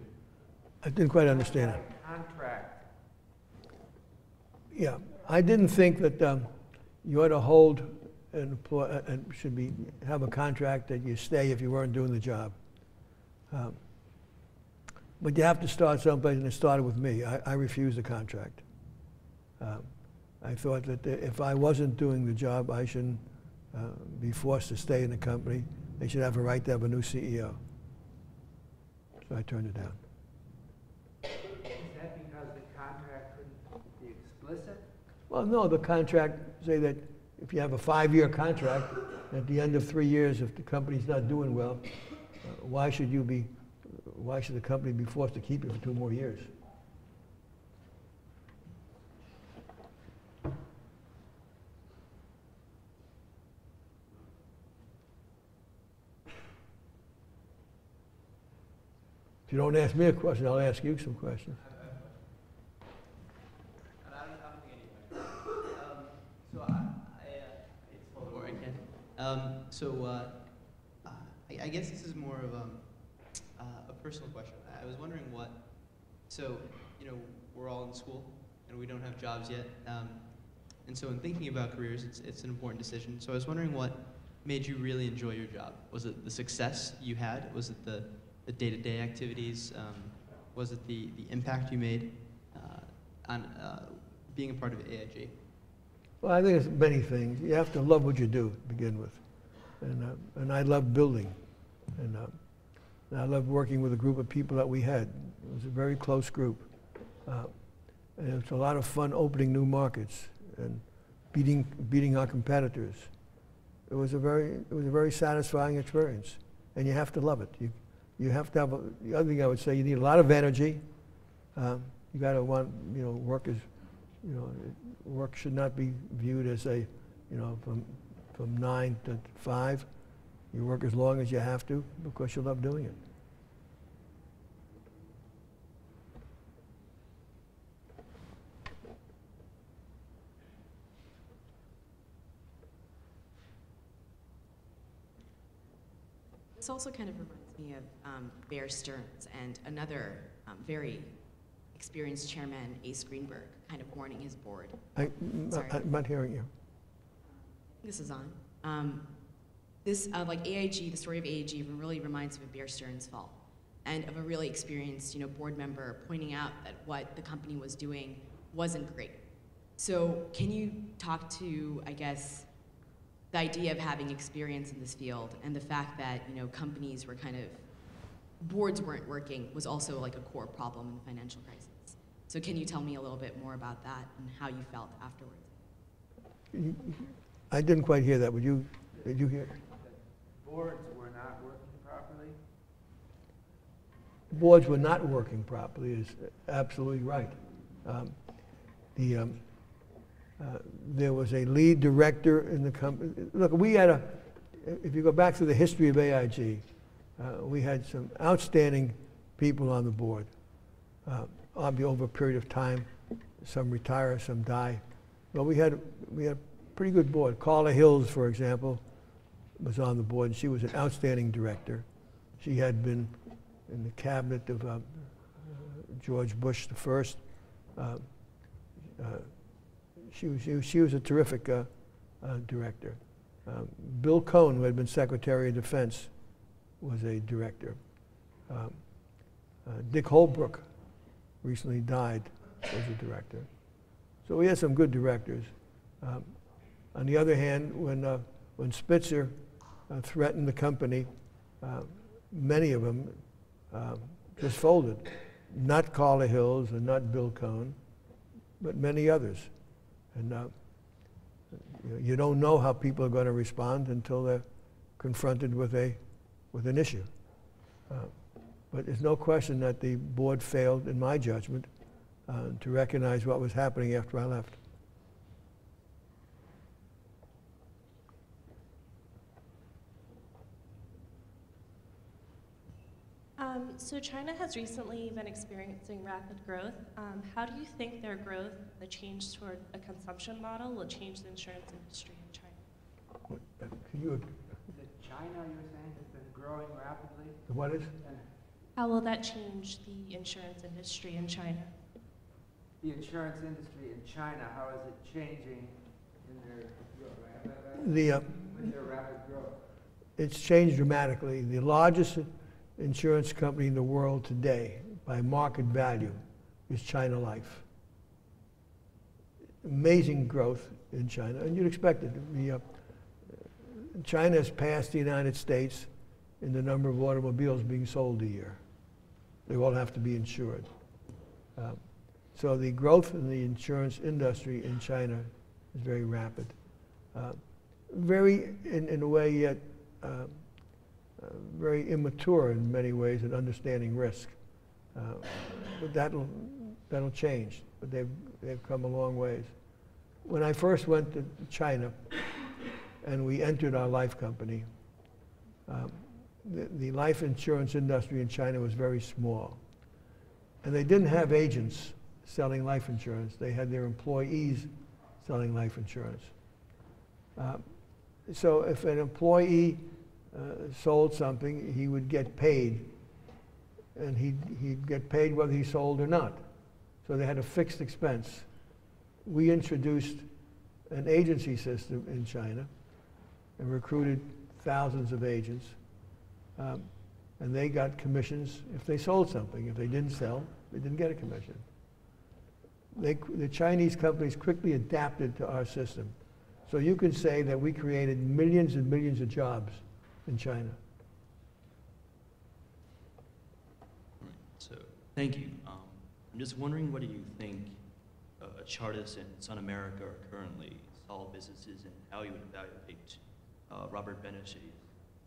I didn't quite understand it. Contract. Yeah, I didn't think that you ought to hold an employee, have a contract that you stay if you weren't doing the job. But you have to start someplace, and it started with me. I refused the contract. I thought that if I wasn't doing the job, I shouldn't be forced to stay in the company. They should have a right to have a new CEO. So I turned it down. Is that because the contract couldn't be explicit? Well, no, the contract say that if you have a 5-year contract, at the end of 3 years, if the company's not doing well, why should the company be forced to keep you for 2 more years? If you don't ask me a question, I'll ask you some questions. I guess this is more of a personal question. I was wondering so you know, we're all in school and we don't have jobs yet, and so in thinking about careers, it's an important decision. So I was wondering what made you really enjoy your job. Was it the success you had? Was it the day-to-day activities? Was it the impact you made on being a part of AIG? Well, I think it's many things. You have to love what you do to begin with, and I love building. And I loved working with a group of people that we had. It was a very close group. And it was a lot of fun opening new markets and beating our competitors. It was a very satisfying experience. And you have to love it. You have to have the other thing I would say, you need a lot of energy. You got to want, work is, work should not be viewed as a, from 9 to 5. You work as long as you have to because you love doing it. This also kind of reminds me of Bear Stearns and another very experienced chairman, Ace Greenberg, kind of warning his board. I'm not hearing you. This is on. Like AIG, the story of AIG really reminds me of Bear Stearns' fall, and of a really experienced, board member pointing out that what the company was doing wasn't great. So can you talk to, I guess, the idea of having experience in this field and the fact that, companies were kind of, boards weren't working was also like a core problem in the financial crisis. So can you tell me a little bit more about that and how you felt afterwards? I didn't quite hear that. Did you hear? Boards were not working properly. Boards were not working properly is absolutely right. There was a lead director in the company. Look, if you go back to the history of AIG, we had some outstanding people on the board. Over a period of time, some retire, some die. But we had a pretty good board. Carla Hills, for example, was on the board, and she was an outstanding director. She had been in the cabinet of George Bush the first. She was a terrific director. Bill Cohen, who had been Secretary of Defense, was a director. Dick Holbrooke recently died, was a director. So we had some good directors. On the other hand, when Spitzer threatened the company, many of them just folded. Not Carla Hills and not Bill Cohen, but many others. And you don't know how people are going to respond until they're confronted with an issue. But there's no question that the board failed, in my judgment, to recognize what was happening after I left. So China has recently been experiencing rapid growth. How do you think their growth, the change toward a consumption model, will change the insurance industry in China? China, you were saying, has been growing rapidly? What is? How will that change the insurance industry in China? The insurance industry in China, how is it changing in their rapid growth? It's changed dramatically. The largest insurance company in the world today, by market value, is China Life. Amazing growth in China, and you'd expect it. China has passed the United States in the number of automobiles being sold a year. They all have to be insured. So the growth in the insurance industry in China is very rapid. Very immature in many ways in understanding risk, but that'll change. But they've come a long ways. When I first went to China, and we entered our life company, the life insurance industry in China was very small, and they didn't have agents selling life insurance. They had their employees selling life insurance. So if an employee sold something, he would get paid, and he'd get paid whether he sold or not. So they had a fixed expense. We introduced an agency system in China and recruited thousands of agents, and they got commissions if they sold something. If they didn't sell, they didn't get a commission. The Chinese companies quickly adapted to our system. So you can say that we created millions and millions of jobs in China. All right, so thank you. I'm just wondering, what do you think Chartis and Sun America are currently solid businesses, and how you would evaluate Robert Benmoshe's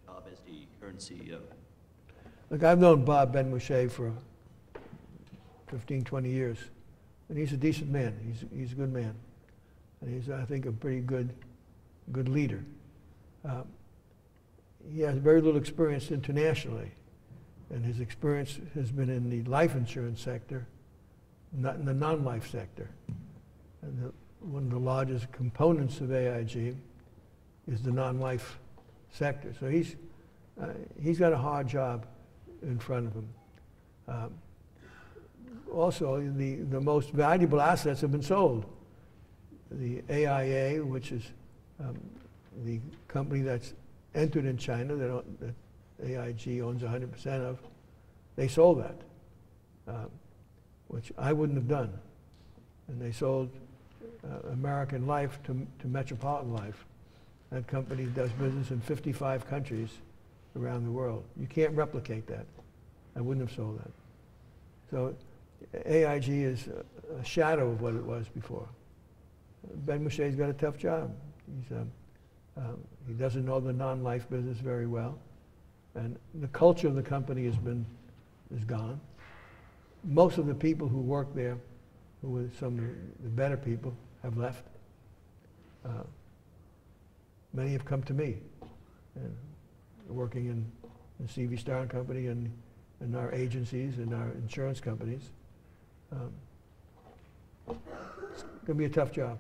job as the current CEO? Look, I've known Bob Benmosche for 15, 20 years, and he's a decent man. He's a good man, and he's, I think, a pretty good leader. He has very little experience internationally, and his experience has been in the life insurance sector, not in the non-life sector. And one of the largest components of AIG is the non-life sector. So he's He's got a hard job in front of him. Also, the most valuable assets have been sold. The AIA, which is the company that's entered in China, that AIG owns 100% of, they sold that, which I wouldn't have done. And they sold American Life to Metropolitan Life. That company does business in 55 countries around the world. You can't replicate that. I wouldn't have sold that. So AIG is a shadow of what it was before. Ben Mouché's got a tough job. He's, he doesn't know the non-life business very well. And the culture of the company is gone. Most of the people who work there, who were some of the better people, have left. Many have come to me, and working in C.V. Starr and Company and in our agencies and our insurance companies. It's going to be a tough job.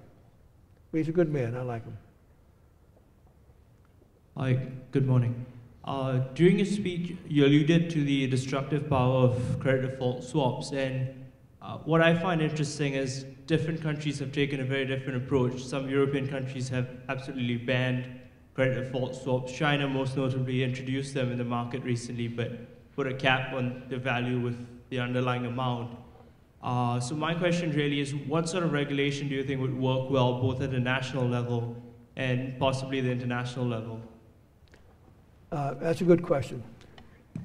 But he's a good man. I like him. Hi, good morning. During your speech, you alluded to the destructive power of credit default swaps. And what I find interesting is different countries have taken a very different approach. Some European countries have absolutely banned credit default swaps. China, most notably, introduced them in the market recently, but put a cap on the value with the underlying amount. So my question really is, what sort of regulation do you think would work well, both at the national level and possibly the international level? That's a good question.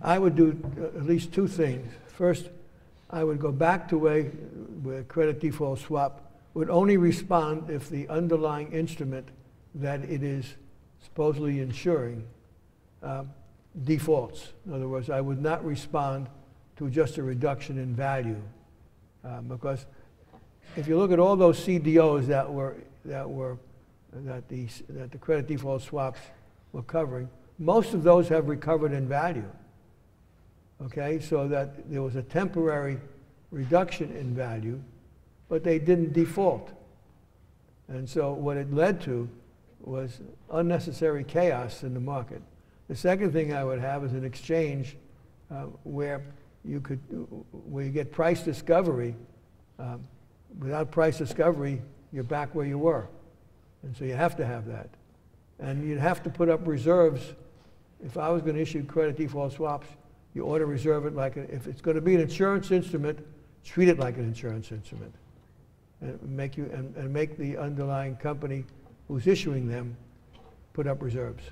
I would do at least two things. First, I would go back to where credit default swap would only respond if the underlying instrument that it is supposedly insuring defaults. In other words, I would not respond to just a reduction in value. Because if you look at all those CDOs that the credit default swaps were covering, most of those have recovered in value. Okay, so that there was a temporary reduction in value, but they didn't default. And so what it led to was unnecessary chaos in the market. The second thing I would have is an exchange where you get price discovery. Without price discovery, you're back where you were. And so you have to have that. And you'd have to put up reserves. If I was going to issue credit default swaps, you ought to reserve it like, if it's going to be an insurance instrument, treat it like an insurance instrument. And make the underlying company who's issuing them put up reserves.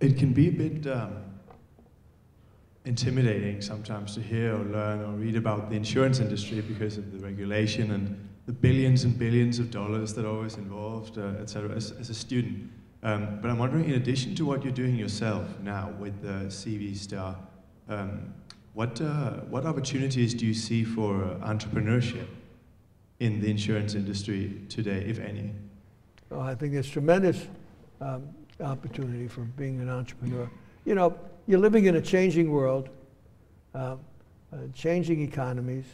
It can be a bit intimidating sometimes to hear or learn or read about the insurance industry because of the regulation and the billions and billions of dollars that are always involved, et cetera, as a student. But I'm wondering, in addition to what you're doing yourself now with the CV Star, what opportunities do you see for entrepreneurship in the insurance industry today, if any? Oh, I think there's tremendous opportunity for being an entrepreneur. You know, you're living in a changing world, changing economies.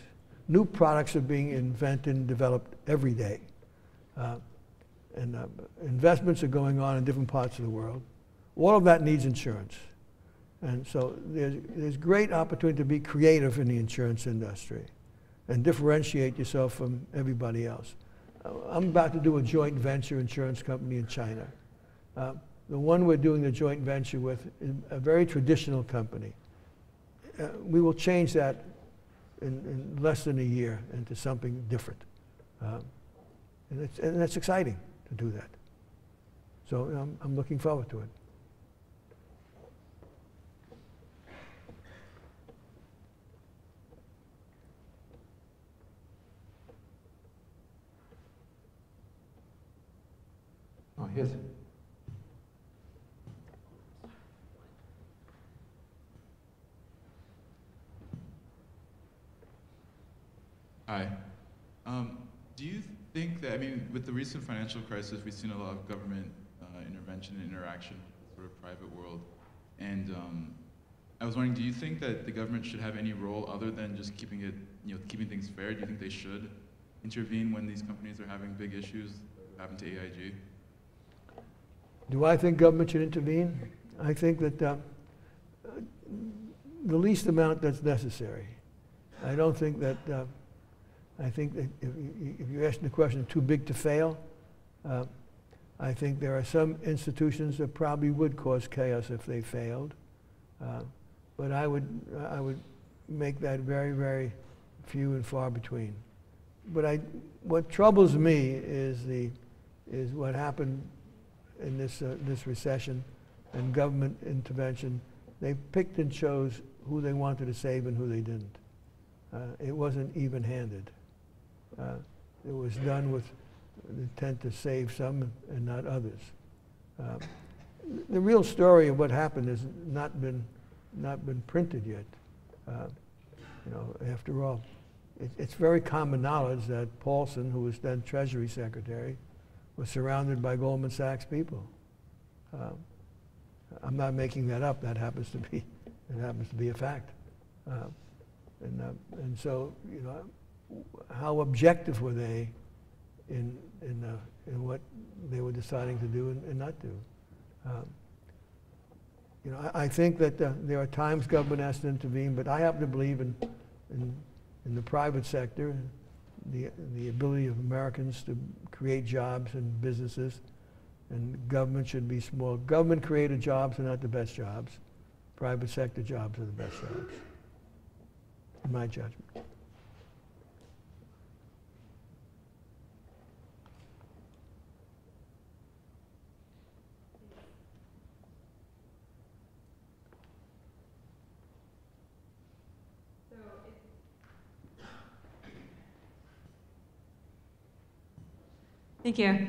New products are being invented and developed every day. And investments are going on in different parts of the world. All of that needs insurance. And so there's great opportunity to be creative in the insurance industry and differentiate yourself from everybody else. I'm about to do a joint venture insurance company in China. The one we're doing the joint venture with is a very traditional company. We will change that in less than a year into something different. And that's exciting to do that. So I'm looking forward to it. Oh, here's it. Hi. Do you think that, I mean, with the recent financial crisis, we've seen a lot of government intervention and interaction with the sort of private world. And I was wondering, do you think that the government should have any role other than just keeping it, you know, keeping things fair? Do you think they should intervene when these companies are having big issues that happen to AIG? Do I think government should intervene? I think that the least amount that's necessary. I don't think that, I think that if you're asking the question too big to fail, I think there are some institutions that probably would cause chaos if they failed. But I would make that very, very few and far between. But what troubles me is what happened in this recession and government intervention. They picked and chose who they wanted to save and who they didn't. It wasn't even-handed. It was done with the intent to save some and not others. The real story of what happened has not been printed yet. You know, after all, it's very common knowledge that Paulson, who was then Treasury Secretary, was surrounded by Goldman Sachs people. I'm not making that up. That happens to be a fact. And so, you know, how objective were they in what they were deciding to do and not do? You know, I think that there are times government has to intervene, but I happen to believe in the private sector, the ability of Americans to create jobs and businesses, and government should be small. Government-created jobs are not the best jobs. Private sector jobs are the best jobs, in my judgment. Thank you.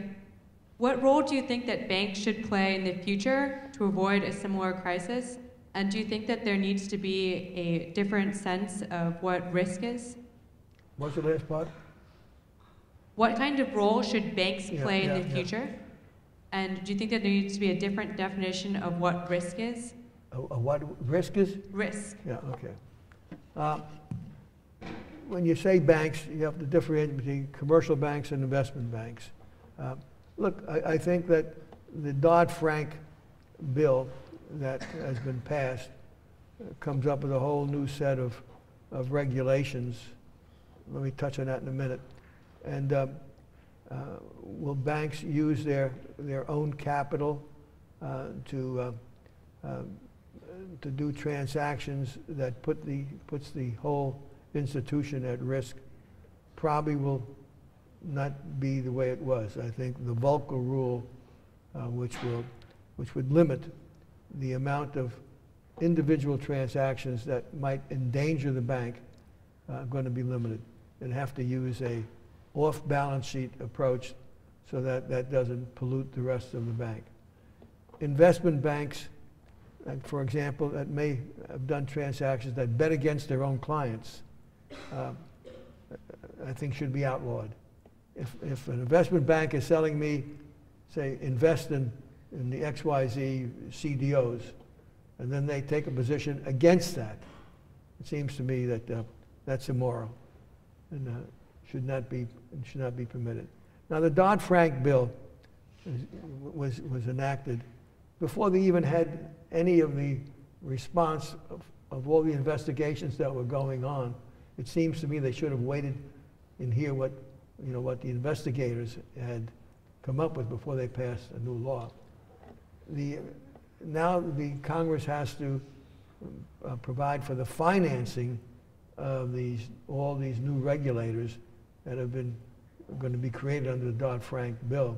What role do you think that banks should play in the future to avoid a similar crisis? And do you think that there needs to be a different sense of what risk is? What's the last part? What kind of role should banks play in the future? And do you think that there needs to be a different definition of what risk is? What risk is? Risk. Yeah, okay. When you say banks, you have to differentiate between commercial banks and investment banks. Look, I think that the Dodd-Frank bill that has been passed comes up with a whole new set of regulations. Let me touch on that in a minute. And will banks use their own capital to do transactions that puts the whole institution at risk? Probably will not be the way it was. I think the Volcker rule, which would limit the amount of individual transactions that might endanger the bank, going to be limited, and have to use a off-balance sheet approach so that that doesn't pollute the rest of the bank. Investment banks, for example, that may have done transactions that bet against their own clients, I think should be outlawed. If an investment bank is selling me, say, invest in the XYZ CDOs, and then they take a position against that, it seems to me that that's immoral and should not be permitted. Now, the Dodd-Frank bill was enacted before they even had any of the response of all the investigations that were going on. It seems to me they should have waited and hear what, you know, what the investigators had come up with before they passed a new law. Now the Congress has to provide for the financing of all these new regulators that have been going to be created under the Dodd-Frank bill.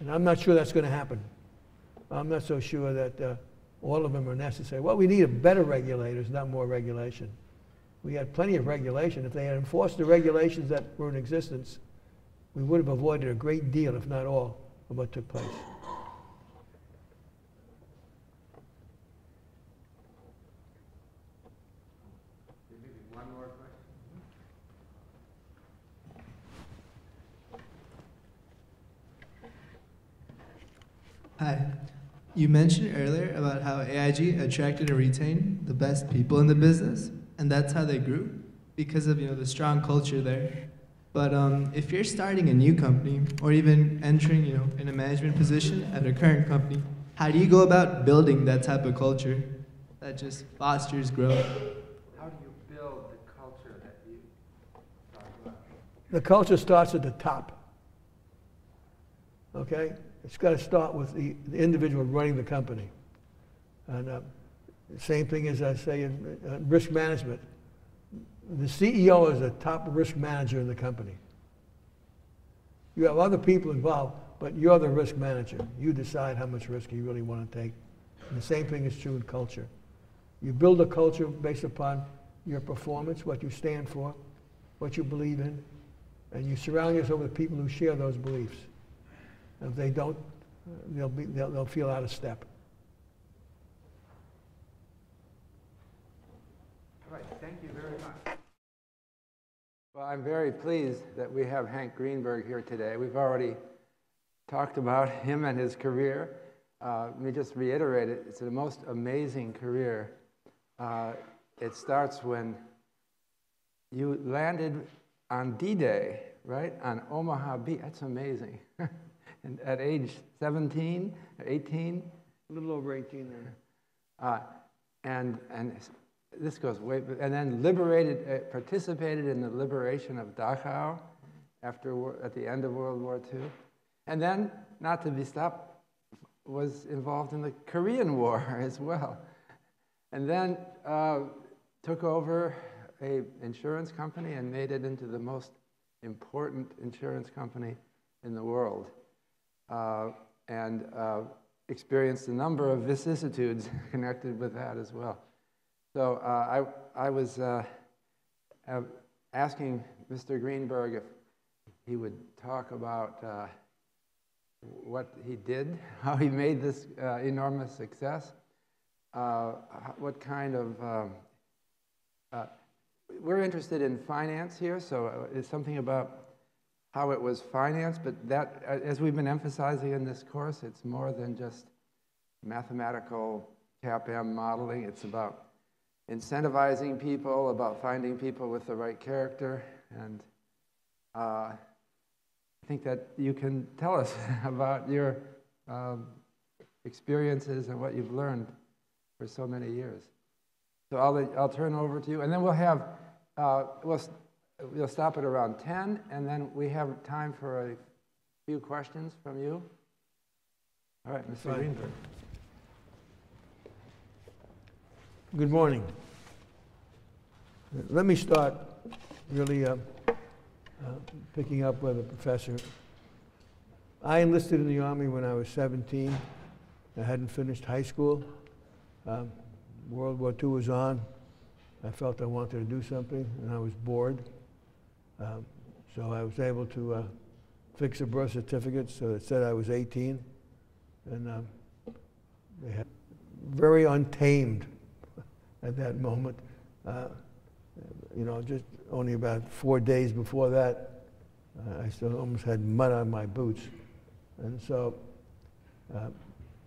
And I'm not sure that's going to happen. I'm not so sure that all of them are necessary. What we need are better regulators, not more regulation. We had plenty of regulation. If they had enforced the regulations that were in existence, we would have avoided a great deal, if not all, of what took place. One more question. Hi. You mentioned earlier about how AIG attracted and retained the best people in the business, and that's how they grew, because of, you know, the strong culture there. But if you're starting a new company or even entering, you know, in a management position at a current company, how do you go about building that type of culture that just fosters growth? How do you build the culture that you talk about? The culture starts at the top. Okay? It's got to start with the individual running the company. And the same thing as I say in risk management. The CEO is a top risk manager in the company. You have other people involved, but you're the risk manager. You decide how much risk you really want to take. And the same thing is true in culture. You build a culture based upon your performance, what you stand for, what you believe in, and you surround yourself with people who share those beliefs. If they don't, they'll feel out of step. All right, thank you very much. Well, I'm very pleased that we have Hank Greenberg here today. We've already talked about him and his career. Let me just reiterate it. It's the most amazing career. It starts when you landed on D-Day, right? On Omaha Beach. That's amazing. And at age 17, 18? A little over 18 then. And this goes way, and then liberated, participated in the liberation of Dachau after, at the end of World War II. And then, not to be stopped, was involved in the Korean War as well. And then took over an insurance company and made it into the most important insurance company in the world. And experienced a number of vicissitudes connected with that as well. So I was asking Mr. Greenberg if he would talk about what he did, how he made this enormous success, what kind of... we're interested in finance here, so it's something about how it was financed, but that, as we've been emphasizing in this course, it's more than just mathematical CAPM modeling. It's about incentivizing people, about finding people with the right character, and I think that you can tell us about your experiences and what you've learned for so many years. So I'll turn over to you, and then we'll have, we'll stop at around 10, and then we have time for a few questions from you. All right, Mr. Greenberg. Good morning. Let me start really picking up with the professor. I enlisted in the Army when I was 17. I hadn't finished high school. World War II was on. I felt I wanted to do something, and I was bored. So I was able to fix a birth certificate so it said I was 18. And they had very untamed at that moment. You know, just only about 4 days before that, I still almost had mud on my boots. And so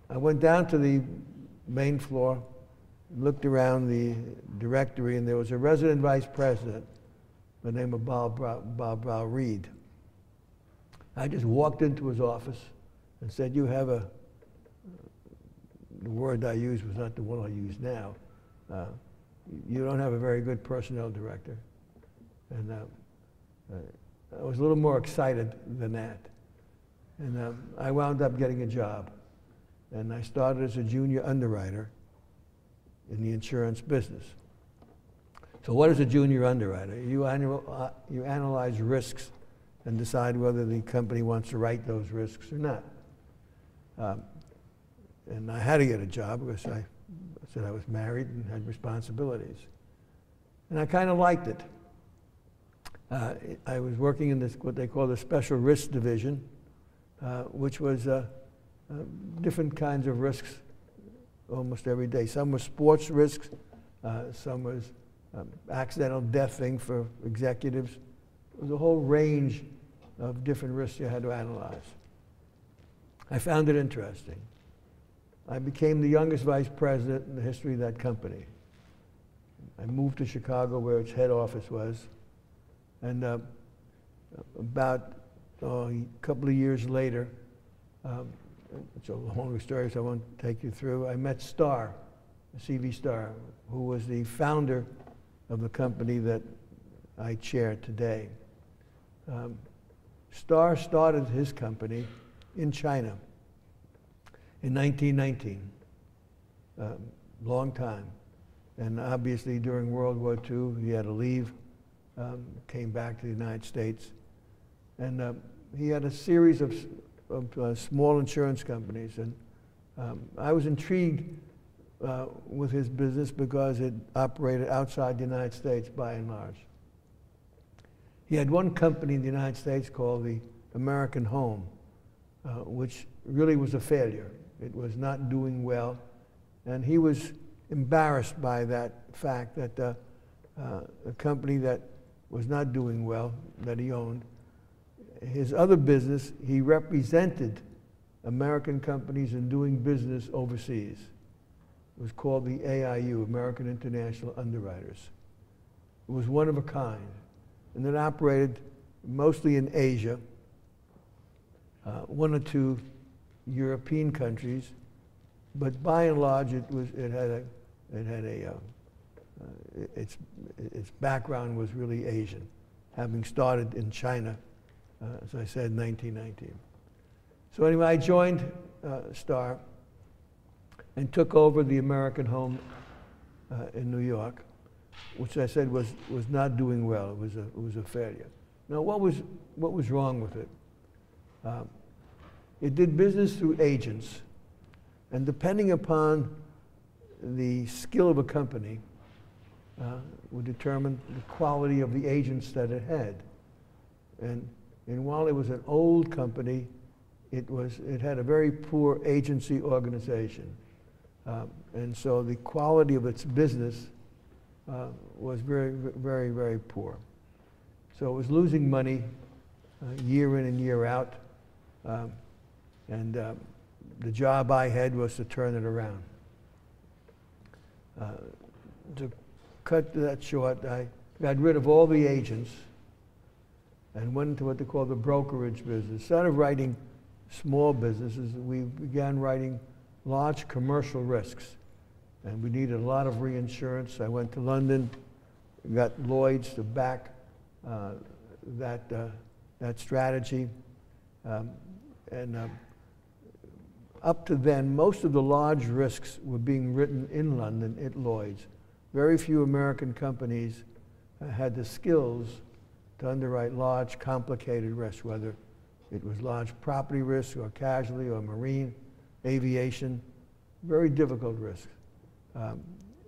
I went down to the main floor, looked around the directory, and there was a resident vice president by the name of Bob Reed. I just walked into his office and said, you have a, the word I used was not the one I use now, you don't have a very good personnel director. And I was a little more excited than that. And I wound up getting a job. And I started as a junior underwriter in the insurance business. So what is a junior underwriter? You analyze risks and decide whether the company wants to write those risks or not. And I had to get a job because I said I was married and had responsibilities. And I kind of liked it. I was working in this, what they call the special risk division, which was different kinds of risks almost every day. Some were sports risks, some was accidental death thing for executives. It was a whole range of different risks you had to analyze. I found it interesting. I became the youngest vice president in the history of that company. I moved to Chicago where its head office was, and about a couple of years later, it's a long story, so I won't take you through. I met Starr, C.V. Starr, who was the founder of the company that I chair today. Starr started his company in China in 1919, long time. And obviously during World War II, he had to leave, came back to the United States. And he had a series of small insurance companies. And I was intrigued with his business because it operated outside the United States by and large. He had one company in the United States called the American Home, which really was a failure. It was not doing well. And he was embarrassed by that fact that a company that was not doing well, that he owned. His other business, he represented American companies in doing business overseas. It was called the AIU, American International Underwriters. It was one of a kind. And it operated mostly in Asia, one or two European countries, but by and large, its background was really Asian, having started in China, as I said, in 1919. So anyway, I joined Starr and took over the American Home in New York, which I said was not doing well. It was a failure. Now, what was wrong with it? It did business through agents. And depending upon the skill of a company, would determine the quality of the agents that it had. And while it was an old company, it had a very poor agency organization. And so the quality of its business was very, very, very poor. So it was losing money year in and year out. The job I had was to turn it around. To cut that short, I got rid of all the agents and went into what they call the brokerage business. Instead of writing small businesses, we began writing large commercial risks. And we needed a lot of reinsurance. I went to London, got Lloyd's to back that strategy. Up to then, most of the large risks were being written in London at Lloyd's. Very few American companies had the skills to underwrite large, complicated risks, whether it was large property risks or casualty or marine, aviation, very difficult risks.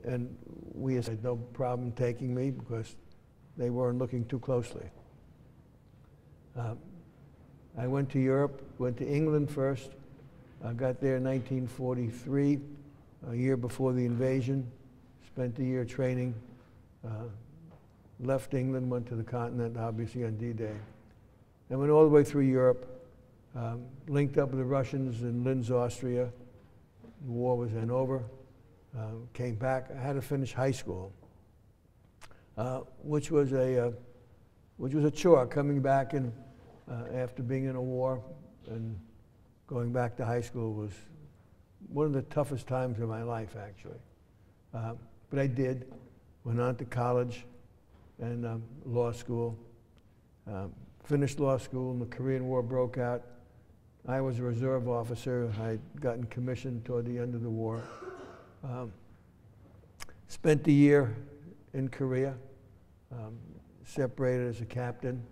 And we had no problem taking me because they weren't looking too closely. I went to Europe, went to England first. I got there in 1943, a year before the invasion, spent a year training, left England, went to the continent, obviously on D-Day, and went all the way through Europe, linked up with the Russians in Linz, Austria. The war was then over, came back. I had to finish high school, which was a chore, coming back and after being in a war. And going back to high school was one of the toughest times of my life, actually. But I did, went on to college and law school, finished law school, and the Korean War broke out. I was a reserve officer. I had gotten commissioned toward the end of the war. Spent the year in Korea, separated as a captain,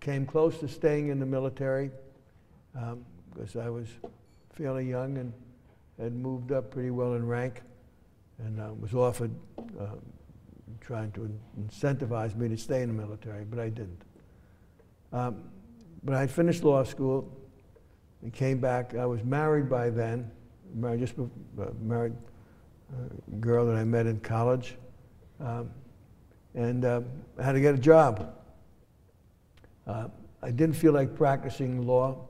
came close to staying in the military. Because I was fairly young and had moved up pretty well in rank, and was offered trying to incentivize me to stay in the military, but I didn't. But I finished law school and came back. I was married by then, married a girl that I met in college, and I had to get a job. I didn't feel like practicing law.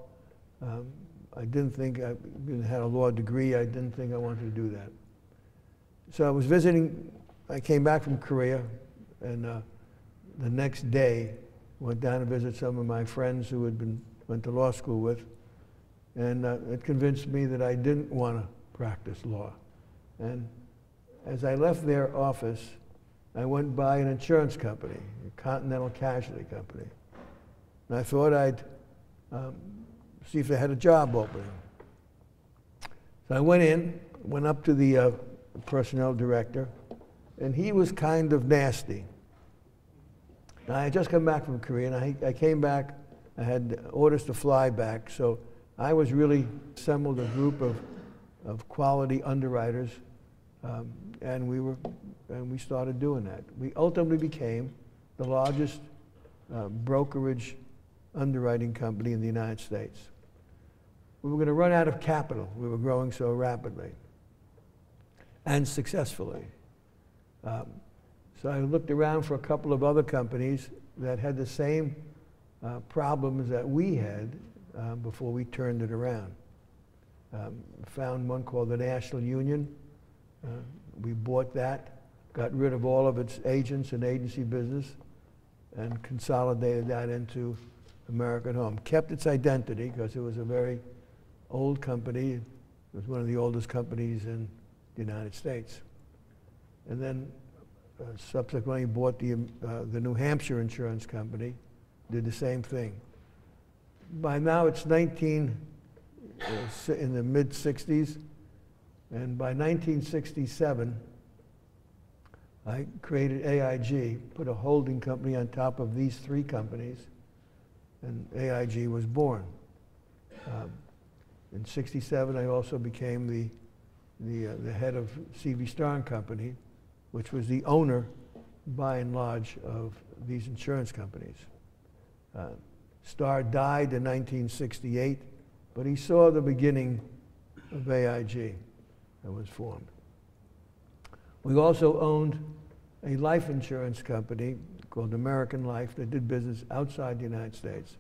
I didn't think I had a law degree. I didn't think I wanted to do that. So I was visiting. I came back from Korea, and the next day went down to visit some of my friends who had went to law school with, and it convinced me that I didn't want to practice law. And as I left their office, I went by an insurance company, a Continental Casualty Company, and I thought I'd see if they had a job opening. So I went up to the personnel director, and he was kind of nasty. Now, I had just come back from Korea, and I came back, I had orders to fly back, so I was really assembled a group of quality underwriters, and we started doing that. We ultimately became the largest brokerage underwriting company in the United States. We were going to run out of capital. We were growing so rapidly and successfully. So I looked around for a couple of other companies that had the same problems that we had before we turned it around. Found one called the National Union. We bought that, got rid of all of its agents and agency business, and consolidated that into American Home. Kept its identity because it was a very old company. It was one of the oldest companies in the United States. And then subsequently bought the New Hampshire Insurance Company, did the same thing. By now it's in the mid-60s, and by 1967, I created AIG, put a holding company on top of these three companies, and AIG was born. In 67, I also became the head of C.V. Starr & Company, which was the owner, by and large, of these insurance companies. Starr died in 1968, but he saw the beginning of AIG that was formed. We also owned a life insurance company called American Life that did business outside the United States,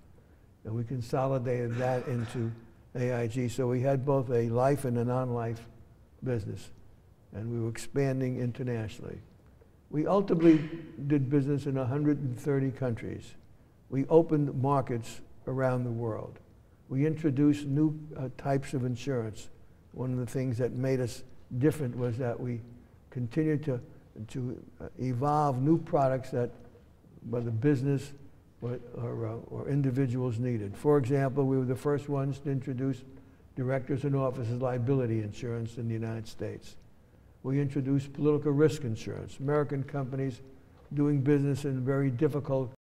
and we consolidated that into AIG, so we had both a life and a non-life business, and we were expanding internationally. We ultimately did business in 130 countries. We opened markets around the world. We introduced new types of insurance. One of the things that made us different was that we continued to evolve new products that whether business or individuals needed. For example, we were the first ones to introduce directors and officers liability insurance in the United States. We introduced political risk insurance. American companies doing business in very difficult